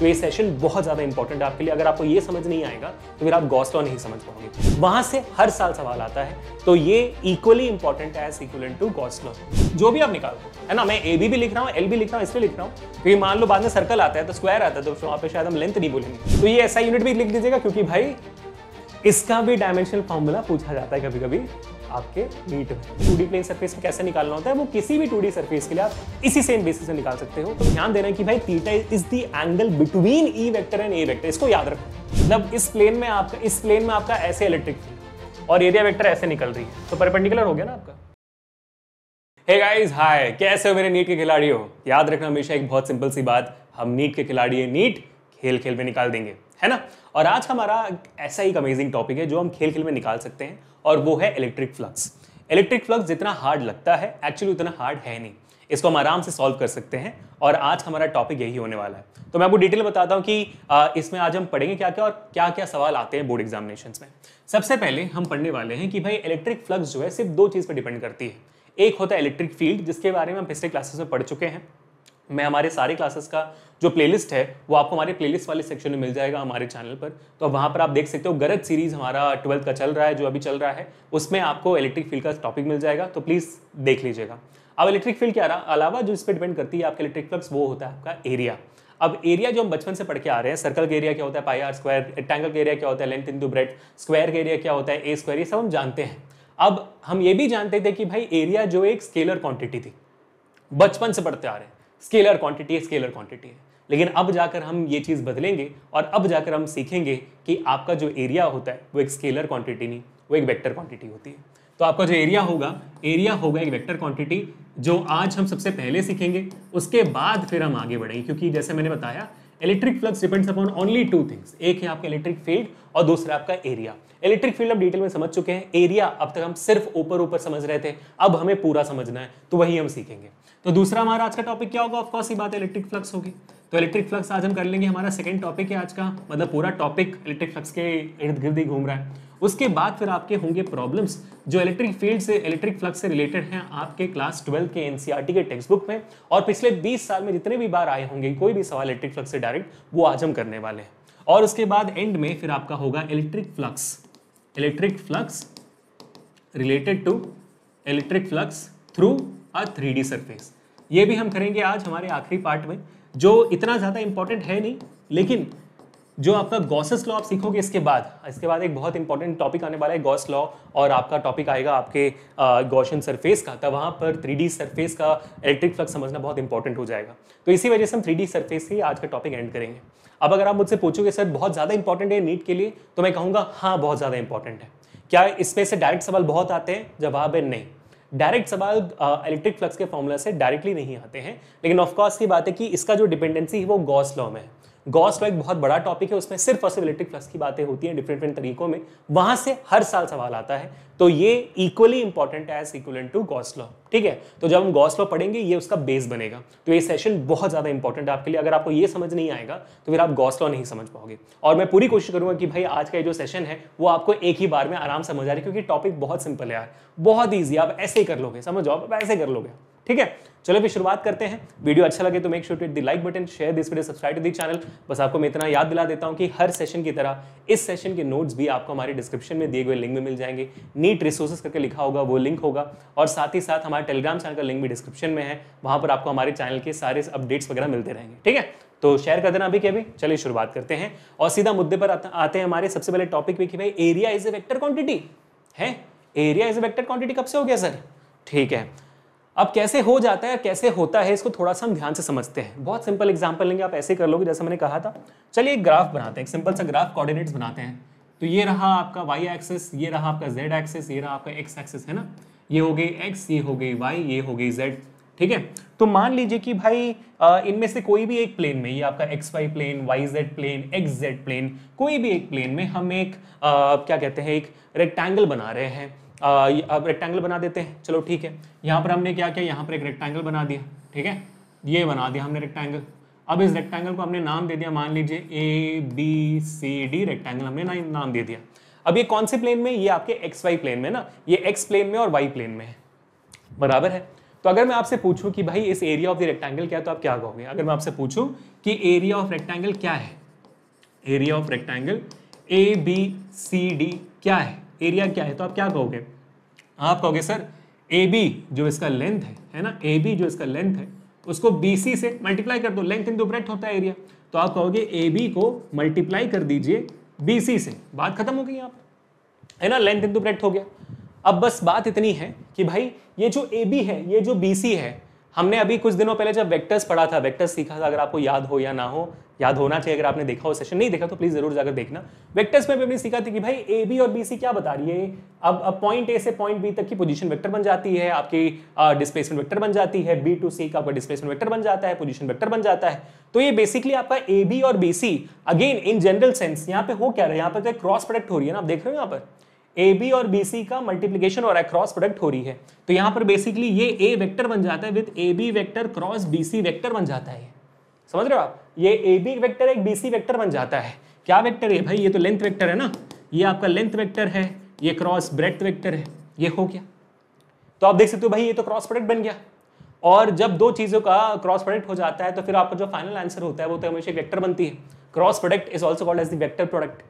तो ये सेशन बहुत ज़्यादा इंपॉर्टेंट है आपके लिए। अगर आपको ये समझ नहीं आएगा तो फिर आप गॉस लॉ नहीं समझ पाओगे। वहाँ से हर साल सवाल आता है, तो ये equally important as equivalent to Gauss law. जो भी आप निकालो है ना, मैं ए भी लिख रहा हूँ, एल भी लिख रहा हूँ, इसलिए लिख रहा हूँ क्योंकि मान लो बाद में सर्कल आता है तो स्क्वायर आता है, तो वहाँ पर शायद हम लेंथ नहीं बोलेंगे। तो ये ऐसा यूनिट भी लिख दीजिएगा क्योंकि भाई इसका भी डायमेंशनल फॉर्मूला पूछा जाता है कभी कभी आपके नीट में। 2D प्लेन सरफेस में कैसे निकालना होता है, वो किसी भी 2D सरफेस के लिए आप इसी सेम बेसिस से निकाल सकते हो। तो ध्यान देना कि भाई theta is the angle between E vector and A vector, इसको याद रखो। मतलब इस प्लेन में आपका ऐसे इलेक्ट्रिक फील्ड और एरिया वेक्टर ऐसे निकल रही है, तो परपेंडिकुलर हो गया ना आपका। हे गाइस, हाय, कैसे हो मेरे नीट के खिलाड़ी हो। याद रखना हमेशा एक बहुत सिंपल सी बात, हम नीट के खिलाड़ी नीट खेल खेल में निकाल देंगे, है ना। और आज हमारा ऐसा ही एक अमेजिंग टॉपिक है जो हम खेल खेल में निकाल सकते हैं, और वो है इलेक्ट्रिक फ्लक्स। इलेक्ट्रिक फ्लक्स जितना हार्ड लगता है एक्चुअली उतना हार्ड है नहीं, इसको हम आराम से सॉल्व कर सकते हैं और आज हमारा टॉपिक यही होने वाला है। तो मैं आपको डिटेल बताता हूँ कि इसमें आज हम पढ़ेंगे क्या क्या और क्या क्या सवाल आते हैं बोर्ड एग्जामिनेशन में। सबसे पहले हम पढ़ने वाले हैं कि भाई इलेक्ट्रिक फ्लक्स जो है सिर्फ दो चीज़ पर डिपेंड करती है। एक होता है इलेक्ट्रिक फील्ड, जिसके बारे में हम पिछले क्लासेस में पढ़ चुके हैं। मैं हमारे सारे क्लासेस का जो प्लेलिस्ट है वो आपको हमारे प्लेलिस्ट वाले सेक्शन में मिल जाएगा हमारे चैनल पर, तो वहाँ पर आप देख सकते हो। गरज सीरीज़ हमारा 12th का चल रहा है, जो अभी चल रहा है, उसमें आपको इलेक्ट्रिक फील्ड का टॉपिक मिल जाएगा, तो प्लीज़ देख लीजिएगा। अब इलेक्ट्रिक फील्ड के अलावा जो इस पर डिपेंड करती है आपका इलेक्ट्रिक फ्लक्स, वो होता है आपका एरिया। अब एरिया जो हम बचपन से पढ़ के आ रहे हैं, सर्कल का एरिया क्या होता है, पाई आर स्क्वायर, रेक्टेंगल का एरिया क्या होता है, लेंथ इनटू ब्रेड्थ, स्क्वायर का एरिया क्या होता है, ए स्क्वायर, ये सब हम जानते हैं। अब हम ये भी जानते थे कि भाई एरिया जो एक स्केलर क्वांटिटी थी, बचपन से पढ़ते आ रहे हैं, स्केलर क्वांटिटी है, स्केलर क्वांटिटी है। लेकिन अब जाकर हम ये चीज़ बदलेंगे और अब जाकर हम सीखेंगे कि आपका जो एरिया होता है वो एक स्केलर क्वांटिटी नहीं, वो एक वेक्टर क्वांटिटी होती है। तो आपका जो एरिया होगा एक वेक्टर क्वांटिटी, जो आज हम सबसे पहले सीखेंगे। उसके बाद फिर हम आगे बढ़ेंगे, क्योंकि जैसे मैंने बताया electric flux depends upon only two things. एक है आपका इलेक्ट्रिक फील्ड और दूसरा आपका एरिया। इलेक्ट्रिक फील्ड अब डिटेल में समझ चुके हैं, एरिया अब तक हम सिर्फ ऊपर समझ रहे थे, अब हमें पूरा समझना है, तो वही हम सीखेंगे। तो दूसरा हमारा आज का टॉपिक क्या होगा, ऑफकोर्स ये बात इलेक्ट्रिक फ्लक्स होगी। तो इलेक्ट्रिक फ्लक्स आज हम कर लेंगे, हमारा सेकंड टॉपिक है आज का, मतलब पूरा टॉपिक इलेक्ट्रिक फ्लक्स के इर्द गिर्द ही घूम रहा है। उसके बाद फिर आपके होंगे प्रॉब्लम्स जो इलेक्ट्रिक फील्ड से, इलेक्ट्रिक फ्लक्स से रिलेटेड हैं, आपके क्लास 12 के एनसीईआरटी के टेक्स्ट बुक में। और पिछले 20 साल में जितने भी बार आए होंगे कोई भी सवाल इलेक्ट्रिक फ्लक्स से डायरेक्ट, वो आज हम करने वाले हैं। और उसके बाद एंड में फिर आपका होगा electric flux related to electric flux through a 3D surface. ये भी हम करेंगे आज हमारे आखिरी पार्ट में, जो इतना ज़्यादा इंपॉर्टेंट है नहीं, लेकिन जो आपका गॉस लॉ आप सीखोगे इसके बाद एक बहुत इंपॉर्टेंट टॉपिक आने वाला है गॉस लॉ, और आपका टॉपिक आएगा आपके गॉसियन सरफेस का। तब वहाँ पर 3D सरफेस का इलेक्ट्रिक फ्लक्स समझना बहुत इंपॉर्टेंट हो जाएगा। तो इसी वजह से हम 3D सरफेस से आज का टॉपिक एंड करेंगे। अब अगर आप मुझसे पूछोगे सर बहुत ज़्यादा इंपॉर्टेंट है नीट के लिए, तो मैं कहूँगा हाँ बहुत ज़्यादा इंपॉर्टेंट है। क्या इसमें से डायरेक्ट सवाल बहुत आते हैं? जवाब है नहीं। डायरेक्ट सवाल इलेक्ट्रिक फ्लक्स के फॉर्मूला से डायरेक्टली नहीं आते हैं, लेकिन ऑफकोर्स ये बात है कि इसका जो डिपेंडेंसी है वो गॉस लॉ में है। गॉस लॉ एक बहुत बड़ा टॉपिक है, उसमें सिर्फ और सिर्फ इलेक्ट्रिक फ्लक्स की बातें होती हैं डिफरेंट तरीकों में। वहाँ से हर साल सवाल आता है, तो ये equally important as equivalent to Gauss law, ठीक है। तो जब हम गॉस लॉ पढ़ेंगे ये उसका बेस बनेगा। तो ये सेशन बहुत ज़्यादा इंपॉर्टेंट है आपके लिए। अगर आपको ये समझ नहीं आएगा तो फिर आप गॉस लॉ नहीं समझ पाओगे। और मैं पूरी कोशिश करूँगा कि भाई आज का ये जो सेशन है वो आपको एक ही बार में आराम से समझ आ रही है, क्योंकि टॉपिक बहुत सिंपल है यार, बहुत ईजी, आप ऐसे ही कर लोगे, समझो आप ऐसे कर लोगे, ठीक है। चलो फिर शुरुआत करते हैं। वीडियो अच्छा लगे तो make sure to hit the like button, share this video, subscribe to the channel. बस आपको मैं इतना याद दिला देता हूँ कि हर सेशन की तरह इस सेशन के नोट्स भी आपको हमारे डिस्क्रिप्शन में दिए गए लिंक में मिल जाएंगे। नीट रिसोर्सेज करके लिखा होगा, वो लिंक होगा, और साथ ही साथ हमारे टेलीग्राम चैनल का लिंक भी डिस्क्रिप्शन में है। वहाँ पर आपको हमारे चैनल के सारे अपडेट्स वगैरह मिलते रहेंगे, ठीक है। तो शेयर कर देना अभी के अभी। चलिए शुरुआत करते हैं और सीधा मुद्दे पर आते हैं हमारे सबसे पहले टॉपिक में कि भाई area is a vector quantity है। Area is a vector quantity कब से हो गया सर? ठीक है, अब कैसे हो जाता है, कैसे होता है, इसको थोड़ा सा हम ध्यान से समझते हैं। बहुत सिंपल एग्जांपल लेंगे, आप ऐसे कर लोगे जैसे मैंने कहा था। चलिए एक ग्राफ बनाते हैं, एक सिंपल सा ग्राफ, कोऑर्डिनेट्स बनाते हैं। तो ये रहा आपका वाई एक्सेस, ये रहा आपका जेड एक्सेस, ये रहा आपका एक्स एक्सेस, है ना। ये हो गई एक्स, ये हो गई वाई, ये हो गई जेड, ठीक है। तो मान लीजिए कि भाई इनमें से कोई भी एक प्लेन में, ये आपका x Y plane, Y Z plane, x Z plane, कोई भी एक प्लेन में हम एक क्या कहते हैं, एक रेक्टेंगल बना रहे हैं। अब रेक्टेंगल बना देते हैं, चलो ठीक है। यहाँ पर हमने क्या किया, यहाँ पर एक रेक्टेंगल बना दिया, ठीक है, ये बना दिया हमने रेक्टेंगल। अब इस रेक्टेंगल को हमने नाम दे दिया, मान लीजिए A B C D rectangle हमने नाम दे दिया। अब ये कौन से प्लेन में, ये आपके एक्स वाई प्लेन में ना, ये एक्स प्लेन में और वाई प्लेन में है, बराबर है। तो अगर मैं आपसे पूछूं कि भाई इस एरिया ऑफ द रेक्टेंगल क्या है, तो आप क्या कहोगे? अगर मैं आपसे पूछूं कि एरिया ऑफ रेक्टेंगल क्या है, area of rectangle A B C D क्या है, एरिया क्या है, तो आप क्या कहोगे? आप कहोगे सर ए बी जो इसका लेंथ है ना, ए बी जो इसका लेंथ है उसको बी सी से मल्टीप्लाई कर दो, लेंथ इन टू ब्रेथ होता है एरिया, तो आप कहोगे ए बी को मल्टीप्लाई कर दीजिए बी सी से, बात खत्म हो गई यहाँ पर, है ना, लेंथ इन टू ब्रेथ हो गया। अब बस बात इतनी है कि भाई ये जो ए बी है, ये जो बी सी है, हमने अभी कुछ दिनों पहले जब वेक्टर्स पढ़ा था, वेक्टर्स सीखा था, अगर आपको याद हो या ना हो, याद होना चाहिए, अगर आपने देखा हो सेशन, नहीं देखा तो प्लीज जरूर जाकर देखना। वेक्टर्स में भी हमने सीखा था कि भाई ए बी और बी सी क्या बता रही है, अब पॉइंट ए से पॉइंट बी तक की पोजीशन वेक्टर बन जाती है, आपकी डिस्प्लेसमेंट वेक्टर बन जाती है, बी टू सी का आपका डिस्प्लेसमेंट वेक्टर बन जाता है, पोजीशन वेक्टर बन जाता है। तो ये बेसिकली आपका ए बी और B C, again in general sense यहाँ पे हो क्या रहा है, यहाँ पे तो क्रॉस प्रोडक्ट हो रही है ना, आप देख रहे हो यहाँ पर ए बी और बी सी का मल्टीप्लीकेशन हो रहा है, क्रॉस प्रोडक्ट हो रही है, तो यहाँ पर बेसिकली ये ए वेक्टर बन जाता है with A B vector cross B C vector बन जाता है, समझ रहे हो आप? ये ए बी वेक्टर एक बी सी वेक्टर बन जाता है। क्या वेक्टर है भाई? ये तो लेंथ वेक्टर है ना, ये आपका लेंथ वेक्टर है, ये क्रॉस ब्रेथ वेक्टर है, ये हो गया। तो आप देख सकते हो भाई ये तो क्रॉस प्रोडक्ट बन गया, और जब दो चीज़ों का क्रॉस प्रोडक्ट हो जाता है तो फिर आपका जो फाइनल आंसर होता है वो तो हमेशा एक वेक्टर बनती है। Cross product is also called as the vector product,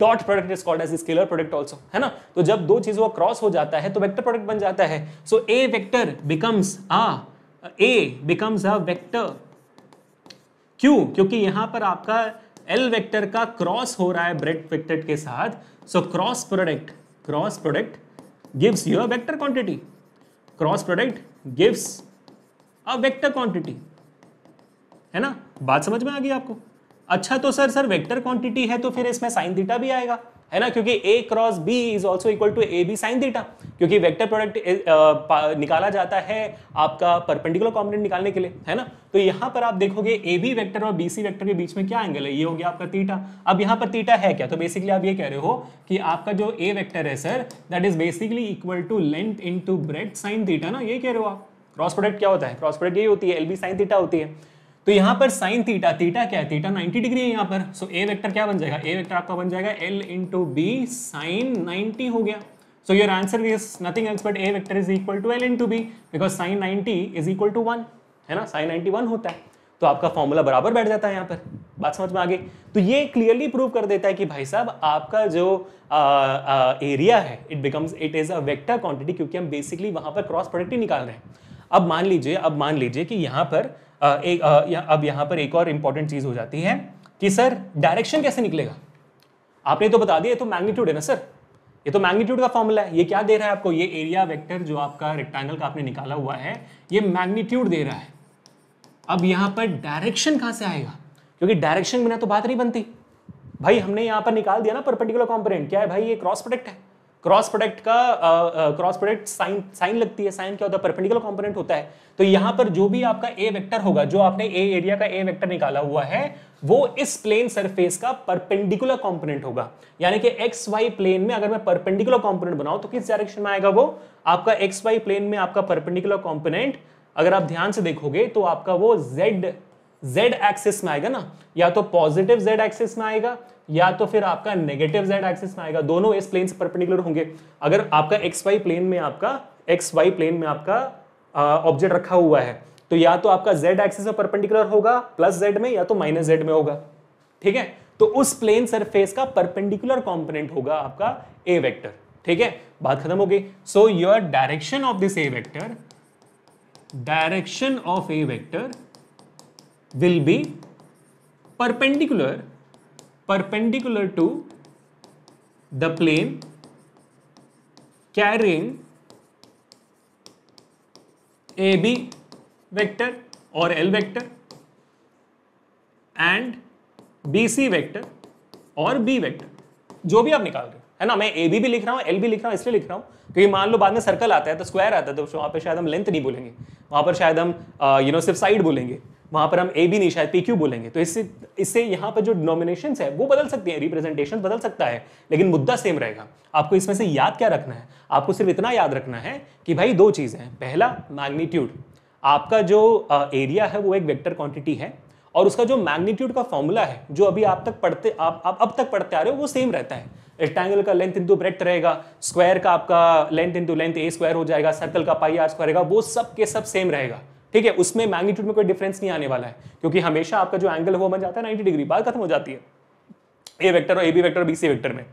dot product is called as scalar product also, है ना। तो जब दो चीज़ों का क्रॉस हो जाता है तो वेक्टर प्रोडक्ट बन जाता है। So A vector becomes a vector, क्यों? क्योंकि यहां पर आपका L वेक्टर का क्रॉस हो रहा है ब्रेथ वेक्टर के साथ। So cross product gives you a vector quantity, cross product gives a vector quantity, है ना, बात समझ में आ गई आपको। अच्छा तो सर वेक्टर क्वांटिटी है तो फिर इसमें साइन थीटा भी आएगा, है ना, क्योंकि a cross b is also equal to A B sine theta, क्योंकि वेक्टर प्रोडक्ट निकाला जाता है आपका परपेंडिकुलर कॉम्पोनेंट निकालने के लिए, है ना। तो यहाँ पर आप देखोगे ए बी वेक्टर और बी सी वेक्टर के बीच में क्या एंगल है, ये हो गया आपका थीटा। अब यहाँ पर थीटा है क्या, तो बेसिकली आप ये कह रहे हो कि आपका जो ए वेक्टर है sir that is basically equal to length into breadth sine theta ना, ये कह रहे हो आप। क्रॉस प्रोडक्ट क्या होता है? क्रॉस प्रोडक्ट यही होती है, एल बी साइन थीटा होती है। तो यहाँ पर साइन थीटा, थीटा क्या है, थीटा 90 डिग्री है यहाँ पर। सो ए वेक्टर क्या बन जाएगा, ए वेक्टर आपका बन जाएगा एल इंटू बी साइन 90 हो गया। So your answer is nothing else but A vector is equal to L into B, because sine 90 is equal to 1, है ना, साइन 91 होता है, तो आपका फॉर्मूला बराबर बैठ जाता है यहाँ पर। बात समझ में आ गई। तो ये क्लियरली प्रूव कर देता है कि भाई साहब आपका जो एरिया है it is a vector quantity, क्योंकि हम बेसिकली वहाँ पर क्रॉस प्रोडक्ट ही निकाल रहे हैं। अब मान लीजिए कि यहाँ पर एक और इंपॉर्टेंट चीज हो जाती है कि सर डायरेक्शन कैसे निकलेगा। आपने तो बता दिया ये तो मैग्नीट्यूड है ना सर, ये तो मैग्नीट्यूड का फॉर्मूला है। ये क्या दे रहा है आपको, ये एरिया वेक्टर जो आपका रेक्टेंगल का आपने निकाला हुआ है ये मैग्नीट्यूड दे रहा है। अब यहाँ पर डायरेक्शन कहाँ से आएगा, क्योंकि डायरेक्शन बिना तो बात नहीं बनती भाई। हमने यहाँ पर निकाल दिया ना परपेंडिकुलर कॉम्पोनेंट, क्या है भाई, ये क्रॉस प्रोडक्ट है। क्रॉस प्रोडक्ट का क्रॉस प्रोडक्ट साइन लगती है, साइन क्या होता है, परपेंडिकुलर कंपोनेंट होता है। तो यहाँ पर जो भी आपका ए वेक्टर होगा, जो आपने ए एरिया का ए वेक्टर निकाला हुआ है, वो इस प्लेन सरफेस का परपेंडिकुलर कंपोनेंट होगा। यानी कि एक्स वाई प्लेन में अगर मैं परपेंडिकुलर कंपोनेंट बनाऊं तो किस डायरेक्शन में आएगा वो आपका, एक्स वाई प्लेन में आपका परपेंडिकुलर कंपोनेंट अगर आप ध्यान से देखोगे तो आपका वो जेड एक्सिस में आएगा ना, या तो पॉजिटिव जेड एक्सिस में आएगा या तो फिर आपका नेगेटिव जेड एक्सिस में आएगा। दोनों इस प्लेन से परपेंडिकुलर होंगे। अगर आपका एक्स वाई प्लेन में आपका ऑब्जेक्ट रखा हुआ है तो या तो आपका जेड एक्सिस में परपेंडिकुलर होगा प्लस जेड में, या तो माइनस जेड में होगा, ठीक है। तो उस प्लेन सरफेस का परपेंडिकुलर कॉम्पोनेंट होगा आपका ए वेक्टर, ठीक है, बात खत्म हो गई। So your direction of this A vector, direction of A vector will be perpendicular to the plane carrying AB vector or L vector and BC vector और B vector, जो भी आप निकाल रहे हो, है ना। मैं AB भी लिख रहा हूँ, एल भी लिख रहा हूँ, इसलिए लिख रहा हूँ क्योंकि मान लो बाद में सर्कल आता है तो स्क्वायर आता है, तो वहाँ पर शायद हम लेंथ नहीं बोलेंगे, वहाँ पर शायद हम सिर्फ साइड बोलेंगे, वहां पर हम ए बी नहीं शायद पी क्यू बोलेंगे। तो इससे यहाँ पर जो डिनोमिनेशन है वो बदल सकते हैं, रिप्रेजेंटेशन बदल सकता है, लेकिन मुद्दा सेम रहेगा। आपको इसमें से याद क्या रखना है, आपको सिर्फ इतना याद रखना है कि भाई दो चीजें हैं, पहला मैग्नीट्यूड, आपका जो एरिया है वो एक वेक्टर क्वांटिटी है, और उसका जो मैग्नीट्यूड का फॉर्मूला है जो अभी आप तक पढ़ते आप अब तक पढ़ते आ रहे हो वो सेम रहता है। रेक्टेंगल का लेंथ इंटू ब्रेथ रहेगा, स्क्वायर का आपका लेंथ इंटू लेंथ ए स्क्वायर हो जाएगा, सर्कल का पाई आर स्क्वायर रहेगा, वो सब के सब सेम रहेगा। ठीक है, उसमें मैग्नीट्यूड में कोई डिफरेंस नहीं आने वाला है क्योंकि हमेशा आपका जो एंगल है वो बन जाता है 90 डिग्री, बात खत्म हो जाती है ए वेक्टर और ए बी वेक्टर और बी सी वेक्टर में।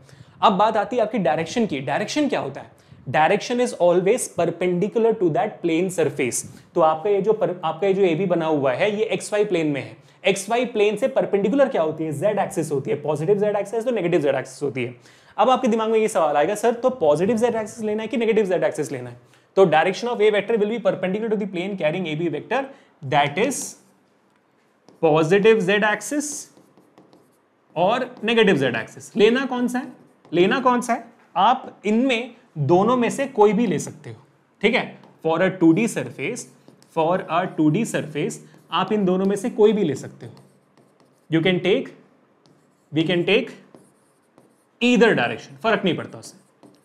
अब बात आती है आपकी डायरेक्शन की। डायरेक्शन क्या होता है? Direction is always perpendicular to that plane surface. तो आपका ये जो ए बी बना हुआ है ये एक्स वाई प्लेन में है, एक्स वाई प्लेन से परपेंडिकुलर क्या होती है? जेड एक्सिस होती है, पॉजिटिव जेड एक्सिस तो नेगेटिव जेड एक्सिस होती है। अब आपके दिमाग में ये सवाल आएगा सर तो पॉजिटिव जेड एक्सिस लेना है कि नेगेटिव जेड एक्सिस लेना है? तो direction of A vector will be perpendicular to the plane carrying A B vector that is positive Z axis और नेगेटिव जेड एक्सिस। लेना कौन सा है? लेना कौन सा है? आप इनमें दोनों में से कोई भी ले सकते हो। ठीक है, for a 2D surface, for a 2D surface आप इन दोनों में से कोई भी ले सकते हो। We can take either direction, फर्क नहीं पड़ता उससे।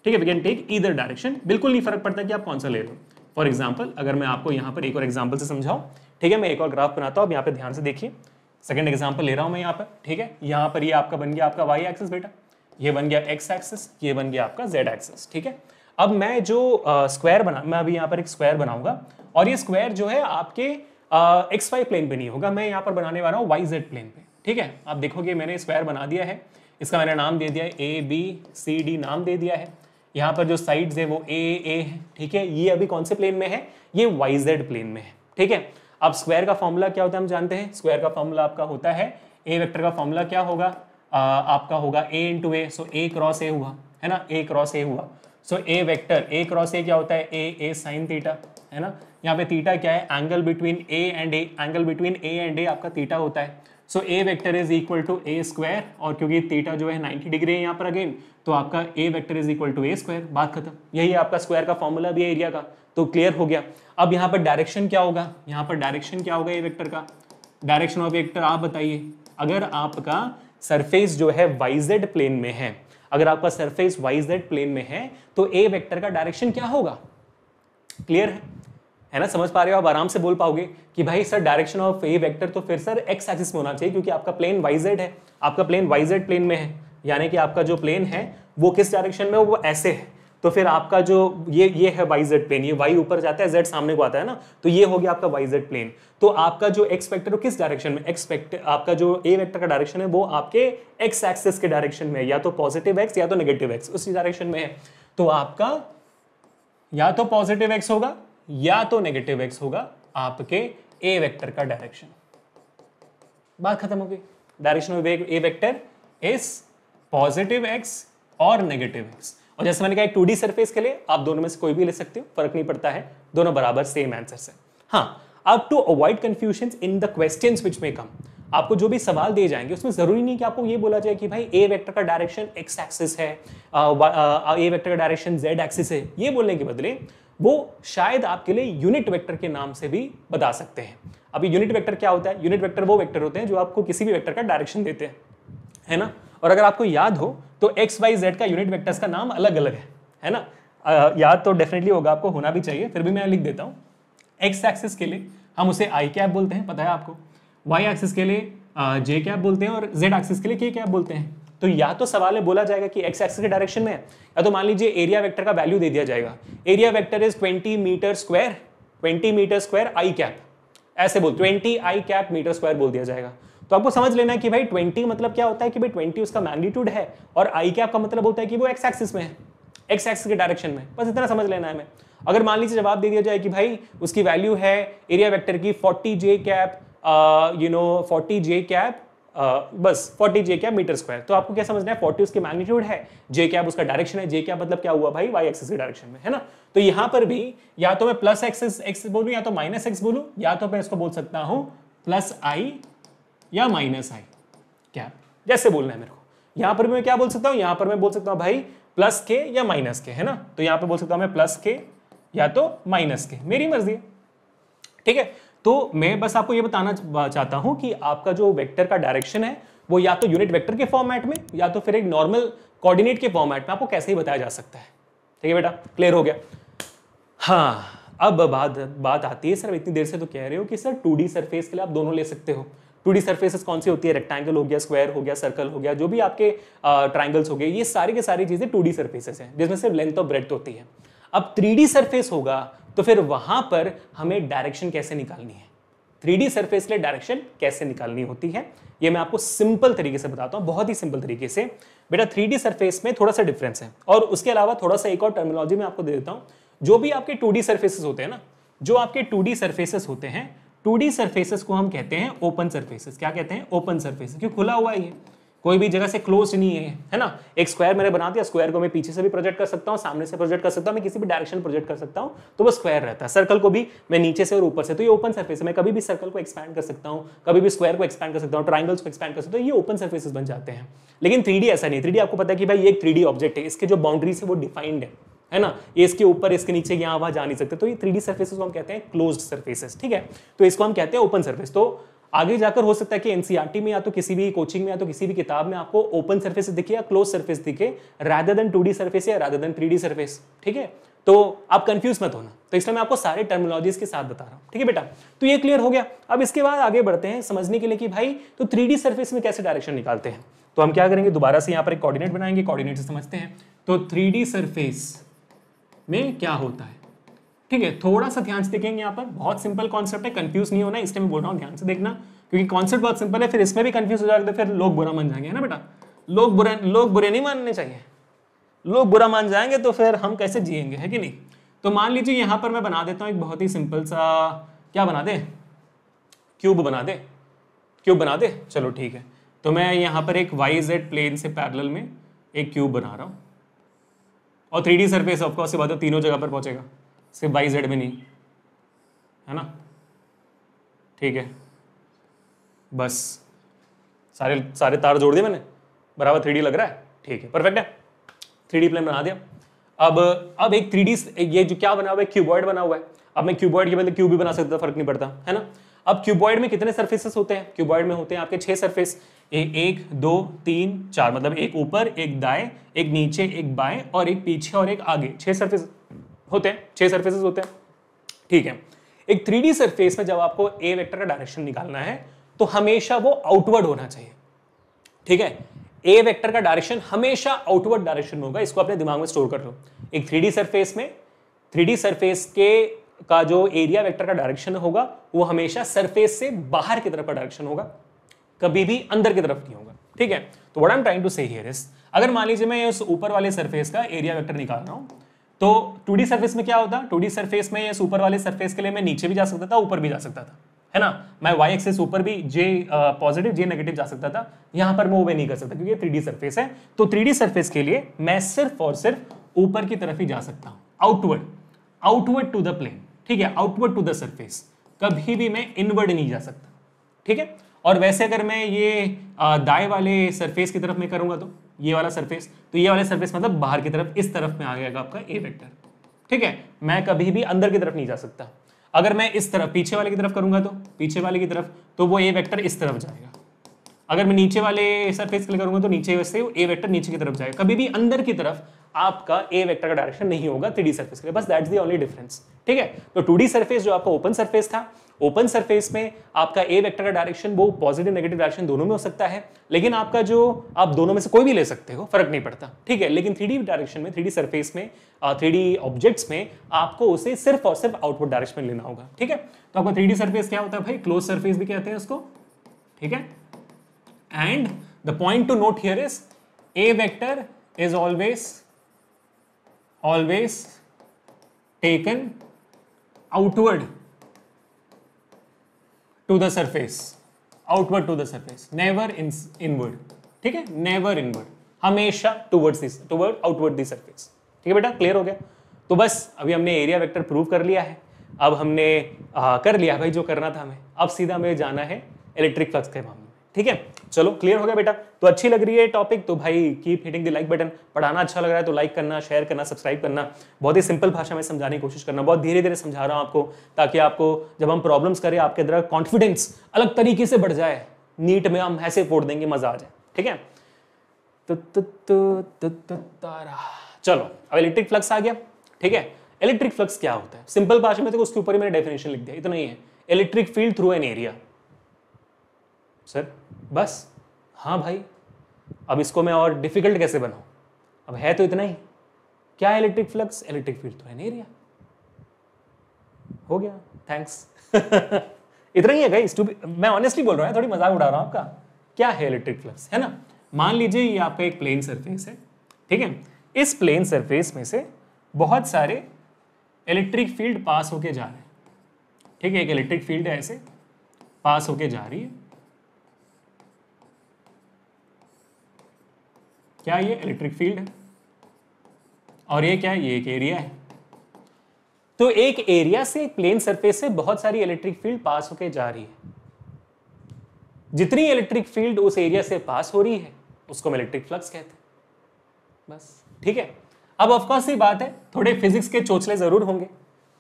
ठीक है, we can take either direction, बिल्कुल नहीं फर्क पड़ता कि आप कौन सा ले लो। फॉर एग्जाम्पल, अगर मैं आपको यहाँ पर एक और एग्जाम्पल से समझाऊँ, ठीक है, मैं एक और ग्राफ बनाता हूँ। आप यहाँ पर ध्यान से देखिए, सेकेंड एग्जाम्पल ले रहा हूँ मैं यहाँ पर। ठीक है, यहाँ पर ये आपका बन गया आपका वाई एक्सिस बेटा, ये बन गया एक्स एक्सिस, ये बन गया आपका जेड एक्सिस। ठीक है, अब मैं जो स्क्वायर बना, मैं अभी यहाँ पर एक स्क्वायर बनाऊंगा और ये स्क्वायर जो है आपके एक्स वाई प्लेन पे नहीं होगा, मैं यहाँ पर बनाने वाला हूँ वाई जेड प्लेन पे। ठीक है, आप देखोगे मैंने स्क्वायर बना दिया है, इसका मैंने नाम दे दिया है ए बी सी डी, नाम दे दिया है। यहाँ पर जो साइड्स है वो ए है। ठीक है, ये अभी कौन से प्लेन में है? ये वाई जेड प्लेन में है। ठीक है, अब स्क्वायर का फॉर्मूला क्या होता है हम जानते हैं। स्क्वायर का फॉर्मूला आपका होता है, ए वेक्टर का फॉर्मूला क्या होगा आपका होगा a into A, so a cross a हुआ है ना, a क्रॉस a हुआ, so a vector a cross a क्या होता है a साइन थीटा है ना। यहाँ पे थीटा क्या है? Angle between a and a, angle between a and a आपका थीटा होता है। So a vector is equal to a square, और क्योंकि थीटा जो है 90 डिग्री है यहाँ पर अगेन, तो आपका a vector is equal to a square, बात खत्म। यही आपका स्क्वायर का फॉर्मूला भी है एरिया का, तो क्लियर हो गया। अब यहाँ पर डायरेक्शन क्या होगा? यहाँ पर डायरेक्शन क्या होगा a वेक्टर का? डायरेक्शन ऑफ वेक्टर आप बताइए। अगर आपका सरफेस जो है yz प्लेन में है, अगर आपका सरफेस yz प्लेन में है तो a वेक्टर का डायरेक्शन क्या होगा? क्लियर है ना, समझ पा रहे हो? आप आराम से बोल पाओगे कि भाई sir direction of a vector तो फिर सर x एक्सिस में होना चाहिए क्योंकि आपका प्लेन yz है, आपका प्लेन yz प्लेन में है, यानी कि आपका जो प्लेन है वो किस डायरेक्शन में, वो ऐसे है। तो फिर आपका जो ये है yz प्लेन, ये y ऊपर जाता है, z सामने को आता है ना, तो ये हो गया आपका yz प्लेन। तो आपका जो x वेक्टर वो किस डायरेक्शन में, x वेक्टर आपका जो a वेक्टर का डायरेक्शन है वो आपके x एक्सिस के डायरेक्शन में है, या तो पॉजिटिव x या तो नेगेटिव x, उसी डायरेक्शन में है। तो आपका या तो पॉजिटिव x होगा या तो नेगेटिव x होगा आपके a वेक्टर का डायरेक्शन, बात खत्म हो गई। Direction of a vector is positive x और नेगेटिव x। और जैसे मैंने कहा एक 2D सरफेस के लिए आप दोनों में से कोई भी ले सकते हो, फर्क नहीं पड़ता है, दोनों बराबर सेम आंसर है। हाँ, अब to avoid confusion in the questions which may come, आपको जो भी सवाल दिए जाएंगे उसमें जरूरी नहीं कि आपको ये बोला जाए कि भाई ए वेक्टर का डायरेक्शन एक्स एक्सिस है, ए वेक्टर का डायरेक्शन जेड एक्सिस है। ये बोलने के बदले वो शायद आपके लिए यूनिट वेक्टर के नाम से भी बता सकते हैं। अभी यूनिट वेक्टर क्या होता है? यूनिट वेक्टर वो वेक्टर होते हैं जो आपको किसी भी वेक्टर का डायरेक्शन देते हैं, है ना। और अगर आपको याद हो तो एक्स वाई जेड का यूनिट वेक्टर्स का नाम अलग अलग है ना। याद तो डेफिनेटली होगा आपको, होना भी चाहिए, फिर भी मैं लिख देता हूँ। एक्स एक्सिस के लिए हम उसे आई कैप बोलते हैं, पता है आपको। वाई एक्सिस के लिए जे कैप बोलते हैं और जेड एक्सिस के लिए के कैप बोलते हैं। तो या तो सवाल में बोला जाएगा कि एक्स एक्सिस के डायरेक्शन में है, या तो मान लीजिए एरिया वेक्टर का वैल्यू दे दिया जाएगा, area vector is 20 metre square, 20 metre square I cap, ऐसे बोल 20 आई कैप मीटर स्क्वायर बोल दिया जाएगा। तो आपको समझ लेना है कि भाई 20 मतलब क्या होता है कि भाई 20 उसका मैग्नीट्यूड है और आई कैप का मतलब होता है कि वो एक्स एक्सिस में है, एक्स एक्सिस के डायरेक्शन में, बस इतना समझ लेना है हमें। अगर मान लीजिए जवाब दे दिया जाए कि भाई उसकी वैल्यू है एरिया वेक्टर की 40 जे कैप, बस 40 जे कैप मीटर स्क्वायर, तो आपको क्या समझना है, 40 उसकी मैग्नीट्यूड है, जे कैप उसका डायरेक्शन है, जे कैप मतलब क्या हुआ भाई वाई एक्सिस के डायरेक्शन में, है ना। तो यहाँ पर भी या तो मैं प्लस एक्सिस एक्स बोलूँ या तो माइनस एक्स बोलूँ, या तो मैं इसको बोल सकता हूँ प्लस आई या माइनस आई कैप, जैसे बोलना है मेरे को। यहाँ पर भी मैं क्या बोल सकता हूँ, यहाँ पर मैं बोल सकता हूँ भाई प्लस के या माइनस के, है ना। तो यहाँ पर बोल सकता हूँ मैं प्लस के या तो माइनस के, मेरी मर्जी है। ठीक है, तो मैं बस आपको ये बताना चाहता हूँ कि आपका जो वेक्टर का डायरेक्शन है वो या तो यूनिट वेक्टर के फॉर्मेट में या तो फिर एक नॉर्मल कोऑर्डिनेट के फॉर्मेट में आपको कैसे ही बताया जा सकता है। ठीक है बेटा, क्लियर हो गया। हाँ, अब बात आती है सर इतनी देर से तो कह रहे हो कि सर 2D सरफेस के लिए आप दोनों ले सकते हो, 2D सर्फेसेस कौन सी होती है, रेक्टेंगल हो गया, स्क्वायर हो गया, सर्कल हो गया, जो भी आपके ट्राइंगल्स हो गए, ये सारी के सारी चीजें 2D सर्फेसेस हैं जिसमें सिर्फ लेंथ और ब्रेड्थ होती है। अब 3D सर्फेस होगा तो फिर वहां पर हमें डायरेक्शन कैसे निकालनी है, 3D सरफेस के लिए डायरेक्शन कैसे निकालनी होती है, ये मैं आपको सिंपल तरीके से बताता हूँ, बहुत ही सिंपल तरीके से। बेटा 3D सरफेस में थोड़ा सा डिफरेंस है, और उसके अलावा थोड़ा सा एक और टर्मिनोलॉजी मैं आपको दे देता हूँ। जो भी आपके 2D सरफेसेस होते हैं ना, जो आपके 2D सरफेसेस होते हैं, 2D सरफेसेस को हम कहते हैं ओपन सरफेसेस। क्या कहते हैं? ओपन सरफेस, क्यों? खुला हुआ है, कोई भी जगह से क्लोज नहीं है, है ना। एक स्क्वायर मैंने बना दिया, स्क्वायर को मैं पीछे से भी प्रोजेक्ट कर सकता हूँ, सामने से प्रोजेक्ट कर सकता हूँ, मैं किसी भी डायरेक्शन प्रोजेक्ट कर सकता हूँ, तो वो स्क्वायर रहता है। सर्कल को भी मैं नीचे से और ऊपर से, तो ये ओपन सरफेस है। मैं कभी भी सर्कल को एक्सपैंड कर सकता हूँ, कभी भी स्क्वायर को एक्सपैंड कर सकता हूँ, ट्राइंगल्स को एक्सपैंड कर सकता हूँ, ये ओपन सर्फेसेस बन जाते हैं। लेकिन 3D ऐसा नहीं, 3D आपको पता है कि भाई ये एक 3D ऑब्जेक्ट है, इसके जो बाउंड्रीज है वो डिफाइंड है ना, ये इसके ऊपर इसके नीचे यहाँ वहाँ जा नहीं सकते, तो ये 3D सर्फेसेस को हम कहते हैं क्लोज्ड सर्फेसेस, ठीक है। तो इसको हम कहते हैं ओपन सर्फेस। तो आगे जाकर हो सकता है कि एनसीईआरटी में या तो किसी भी कोचिंग में या तो किसी भी किताब में आपको ओपन सरफेस दिखे या क्लोज सरफेस दिखे, रादर देन 2D सरफेस या रादर देन 3D सरफेस, ठीक है। तो आप कंफ्यूज मत होना, तो इसलिए मैं आपको सारे टर्मिनोलॉजीज के साथ बता रहा हूँ, ठीक है बेटा। तो ये क्लियर हो गया। अब इसके बाद आगे बढ़ते हैं समझने के लिए कि भाई तो 3D सरफेस में कैसे डायरेक्शन निकालते हैं। तो हम क्या करेंगे, दोबारा से यहाँ पर एक कोऑर्डिनेट बनाएंगे, कोऑर्डिनेट से समझते हैं। तो 3D सरफेस में क्या होता है, ठीक है, थोड़ा सा ध्यान से देखेंगे। यहाँ पर बहुत सिंपल कॉन्सेप्ट है, कंफ्यूज नहीं होना, इसलिए मैं बोल रहा हूँ ध्यान से देखना, क्योंकि कॉन्सेप्ट बहुत सिंपल है, फिर इसमें भी कंफ्यूज हो जाएगा, फिर लोग बुरा मान जाएंगे, है ना बेटा। लोग बुरे नहीं मानने चाहिए, लोग बुरा मान जाएंगे तो फिर हम कैसे जिएंगे, है कि नहीं। तो मान लीजिए यहाँ पर मैं बना देता हूँ एक बहुत ही सिंपल सा, क्या बना दे, क्यूब बना दे, क्यूब बना दे, चलो ठीक है। तो मैं यहाँ पर एक YZ प्लेन से पैरेलल में एक क्यूब बना रहा हूँ, और 3D सरफेस ऑफकोर्स ये बात है, तीनों जगह पर पहुँचेगा, सिर्फ YZ में नहीं, है ना, ठीक है। बस सारे तार जोड़ दिए मैंने, बराबर 3D लग रहा है, ठीक है, परफेक्ट है, 3D प्लेन बना दिया। अब एक 3D ये जो क्या बना हुआ है, क्यूबॉइड बना हुआ है। अब मैं क्यूबॉइड के बदले क्यूब भी बना सकता, फर्क नहीं पड़ता, है ना। अब क्यूबॉइड में कितने सर्फेसेस होते हैं, क्यूबॉइड में होते हैं आपके 6 सर्फेस, 1 2 3 4, मतलब एक ऊपर, एक दाएं, एक नीचे, एक बाएं और एक पीछे और एक आगे, 6 सर्फेस होते हैं, 6 सर्फेसेस होते हैं, ठीक है। एक 3D सरफेस में जब आपको A वेक्टर का डायरेक्शन निकालना है तो हमेशा वो आउटवर्ड होना चाहिए, ठीक है। A वेक्टर का डायरेक्शन हमेशा आउटवर्ड डायरेक्शन होगा, इसको अपने दिमाग में स्टोर कर लो। एक 3D सरफेस में 3D सरफेस का जो एरिया वेक्टर का डायरेक्शन होगा वो हमेशा सरफेस से बाहर की तरफ का डायरेक्शन होगा, कभी भी अंदर की तरफ नहीं होगा, ठीक है। तो what I am trying to say here is, अगर मान लीजिए मैं उस ऊपर वाले सरफेस का एरिया वेक्टर निकाल रहा हूँ, तो 2D सरफेस में क्या होता, 2D सरफेस में इस ऊपर वाले सरफेस के लिए मैं नीचे भी जा सकता था, ऊपर भी जा सकता था, है ना। मैं y एक्सिस ऊपर भी j पॉजिटिव j नेगेटिव जा सकता था, यहाँ पर मैं वो भी नहीं कर सकता क्योंकि ये 3D सरफेस है। तो 3D सरफेस के लिए मैं सिर्फ और सिर्फ ऊपर की तरफ ही जा सकता हूँ, आउटवर्ड टू द प्लेन, ठीक है, आउटवर्ड टू द सरफेस, कभी भी मैं इनवर्ड नहीं जा सकता, ठीक है। और वैसे अगर मैं ये दाएं वाले सरफेस की तरफ मैं करूंगा तो ये वाला सरफेस, तो ये वाला सरफेस मतलब बाहर की तरफ, इस तरफ में आ गया आपका A वेक्टर, ठीक है। मैं कभी भी अंदर की तरफ नहीं जा सकता। अगर मैं इस तरफ पीछे वाले की तरफ करूंगा तो पीछे वाले की तरफ, तो वो A वेक्टर इस तरफ जाएगा। अगर मैं नीचे वाले सरफेस के लिए करूंगा तो नीचे से A वेक्टर नीचे की तरफ जाएगा, कभी भी अंदर की तरफ आपका A वेक्टर का डायरेक्शन नहीं होगा 3D सरफेस के लिए, बस दैट्स द ओनली डिफरेंस, ठीक है। तो 2D सरफेस जो आपका ओपन सरफेस था, ओपन सरफेस में आपका A वेक्टर का डायरेक्शन वो पॉजिटिव नेगेटिव डायरेक्शन दोनों में हो सकता है, लेकिन आपका जो आप दोनों में से कोई भी ले सकते हो, फर्क नहीं पड़ता, ठीक है। लेकिन 3D डायरेक्शन में, 3D सरफेस में, 3D ऑब्जेक्ट्स में आपको उसे सिर्फ और सिर्फ आउटवर्ड डायरेक्शन लेना होगा, ठीक है। तो आपका 3D सरफेस क्या होता है भाई, क्लोज सरफेस भी कहते हैं उसको, ठीक है। And the point to note here is A vector is always taken outward to the surface, outward to the surface, never inward, ठीक है, never inward, हमेशा towards outward the surface, ठीक है बेटा, क्लियर हो गया। तो बस अभी हमने एरिया वेक्टर प्रूव कर लिया है, अब हमने कर लिया भाई जो करना था हमें, अब सीधा हमें जाना है इलेक्ट्रिक फ्लक्स के मामले में, ठीक है। चलो क्लियर हो गया बेटा। तो अच्छी लग रही है टॉपिक तो भाई keep hitting the like button, पढ़ाना अच्छा लग रहा है तो लाइक करना, शेयर करना, सब्सक्राइब करना। बहुत ही सिंपल भाषा में समझाने की कोशिश करना, बहुत धीरे धीरे समझा रहा हूँ आपको, ताकि आपको जब हम प्रॉब्लम्स करें आपके अंदर कॉन्फिडेंस अलग तरीके से बढ़ जाए, नीट में हम ऐसे फोड़ देंगे, मजा आ जाए, ठीक है। चलो अब इलेक्ट्रिक फ्लक्स आ गया, ठीक है। इलेक्ट्रिक फ्लक्स क्या होता है, सिंपल भाषा में तो उसके ऊपर ही मैंने डेफिनेशन लिख दिया, इतना ही है, electric field through an area, sir बस, हाँ भाई अब इसको मैं और डिफिकल्ट कैसे बनाऊँ, अब है तो इतना ही, क्या है इलेक्ट्रिक फ्लक्स, इलेक्ट्रिक फील्ड तो है नहीं, एरिया हो गया, थैंक्स। इतना ही है गाइस, मैं ऑनेस्टली बोल रहा हूँ, थोड़ी मजाक उड़ा रहा हूँ आपका, क्या है इलेक्ट्रिक फ्लक्स, है ना। मान लीजिए ये आपका एक प्लेन सरफेस है, ठीक है, इस प्लेन सरफेस में से बहुत सारे इलेक्ट्रिक फील्ड पास होके जा रहे हैं, ठीक है, एक इलेक्ट्रिक फील्ड है ऐसे पास होके जा रही है, क्या ये इलेक्ट्रिक फील्ड है, और ये क्या है, ये एक एरिया है। तो एक एरिया से, एक प्लेन सरफेस से बहुत सारी इलेक्ट्रिक फील्ड पास होके जा रही है, जितनी इलेक्ट्रिक फील्ड उस एरिया से पास हो रही है उसको हम इलेक्ट्रिक फ्लक्स कहते हैं, बस, ठीक है। अब ऑफकोर्स ये बात है, थोड़े फिजिक्स के चोचले जरूर होंगे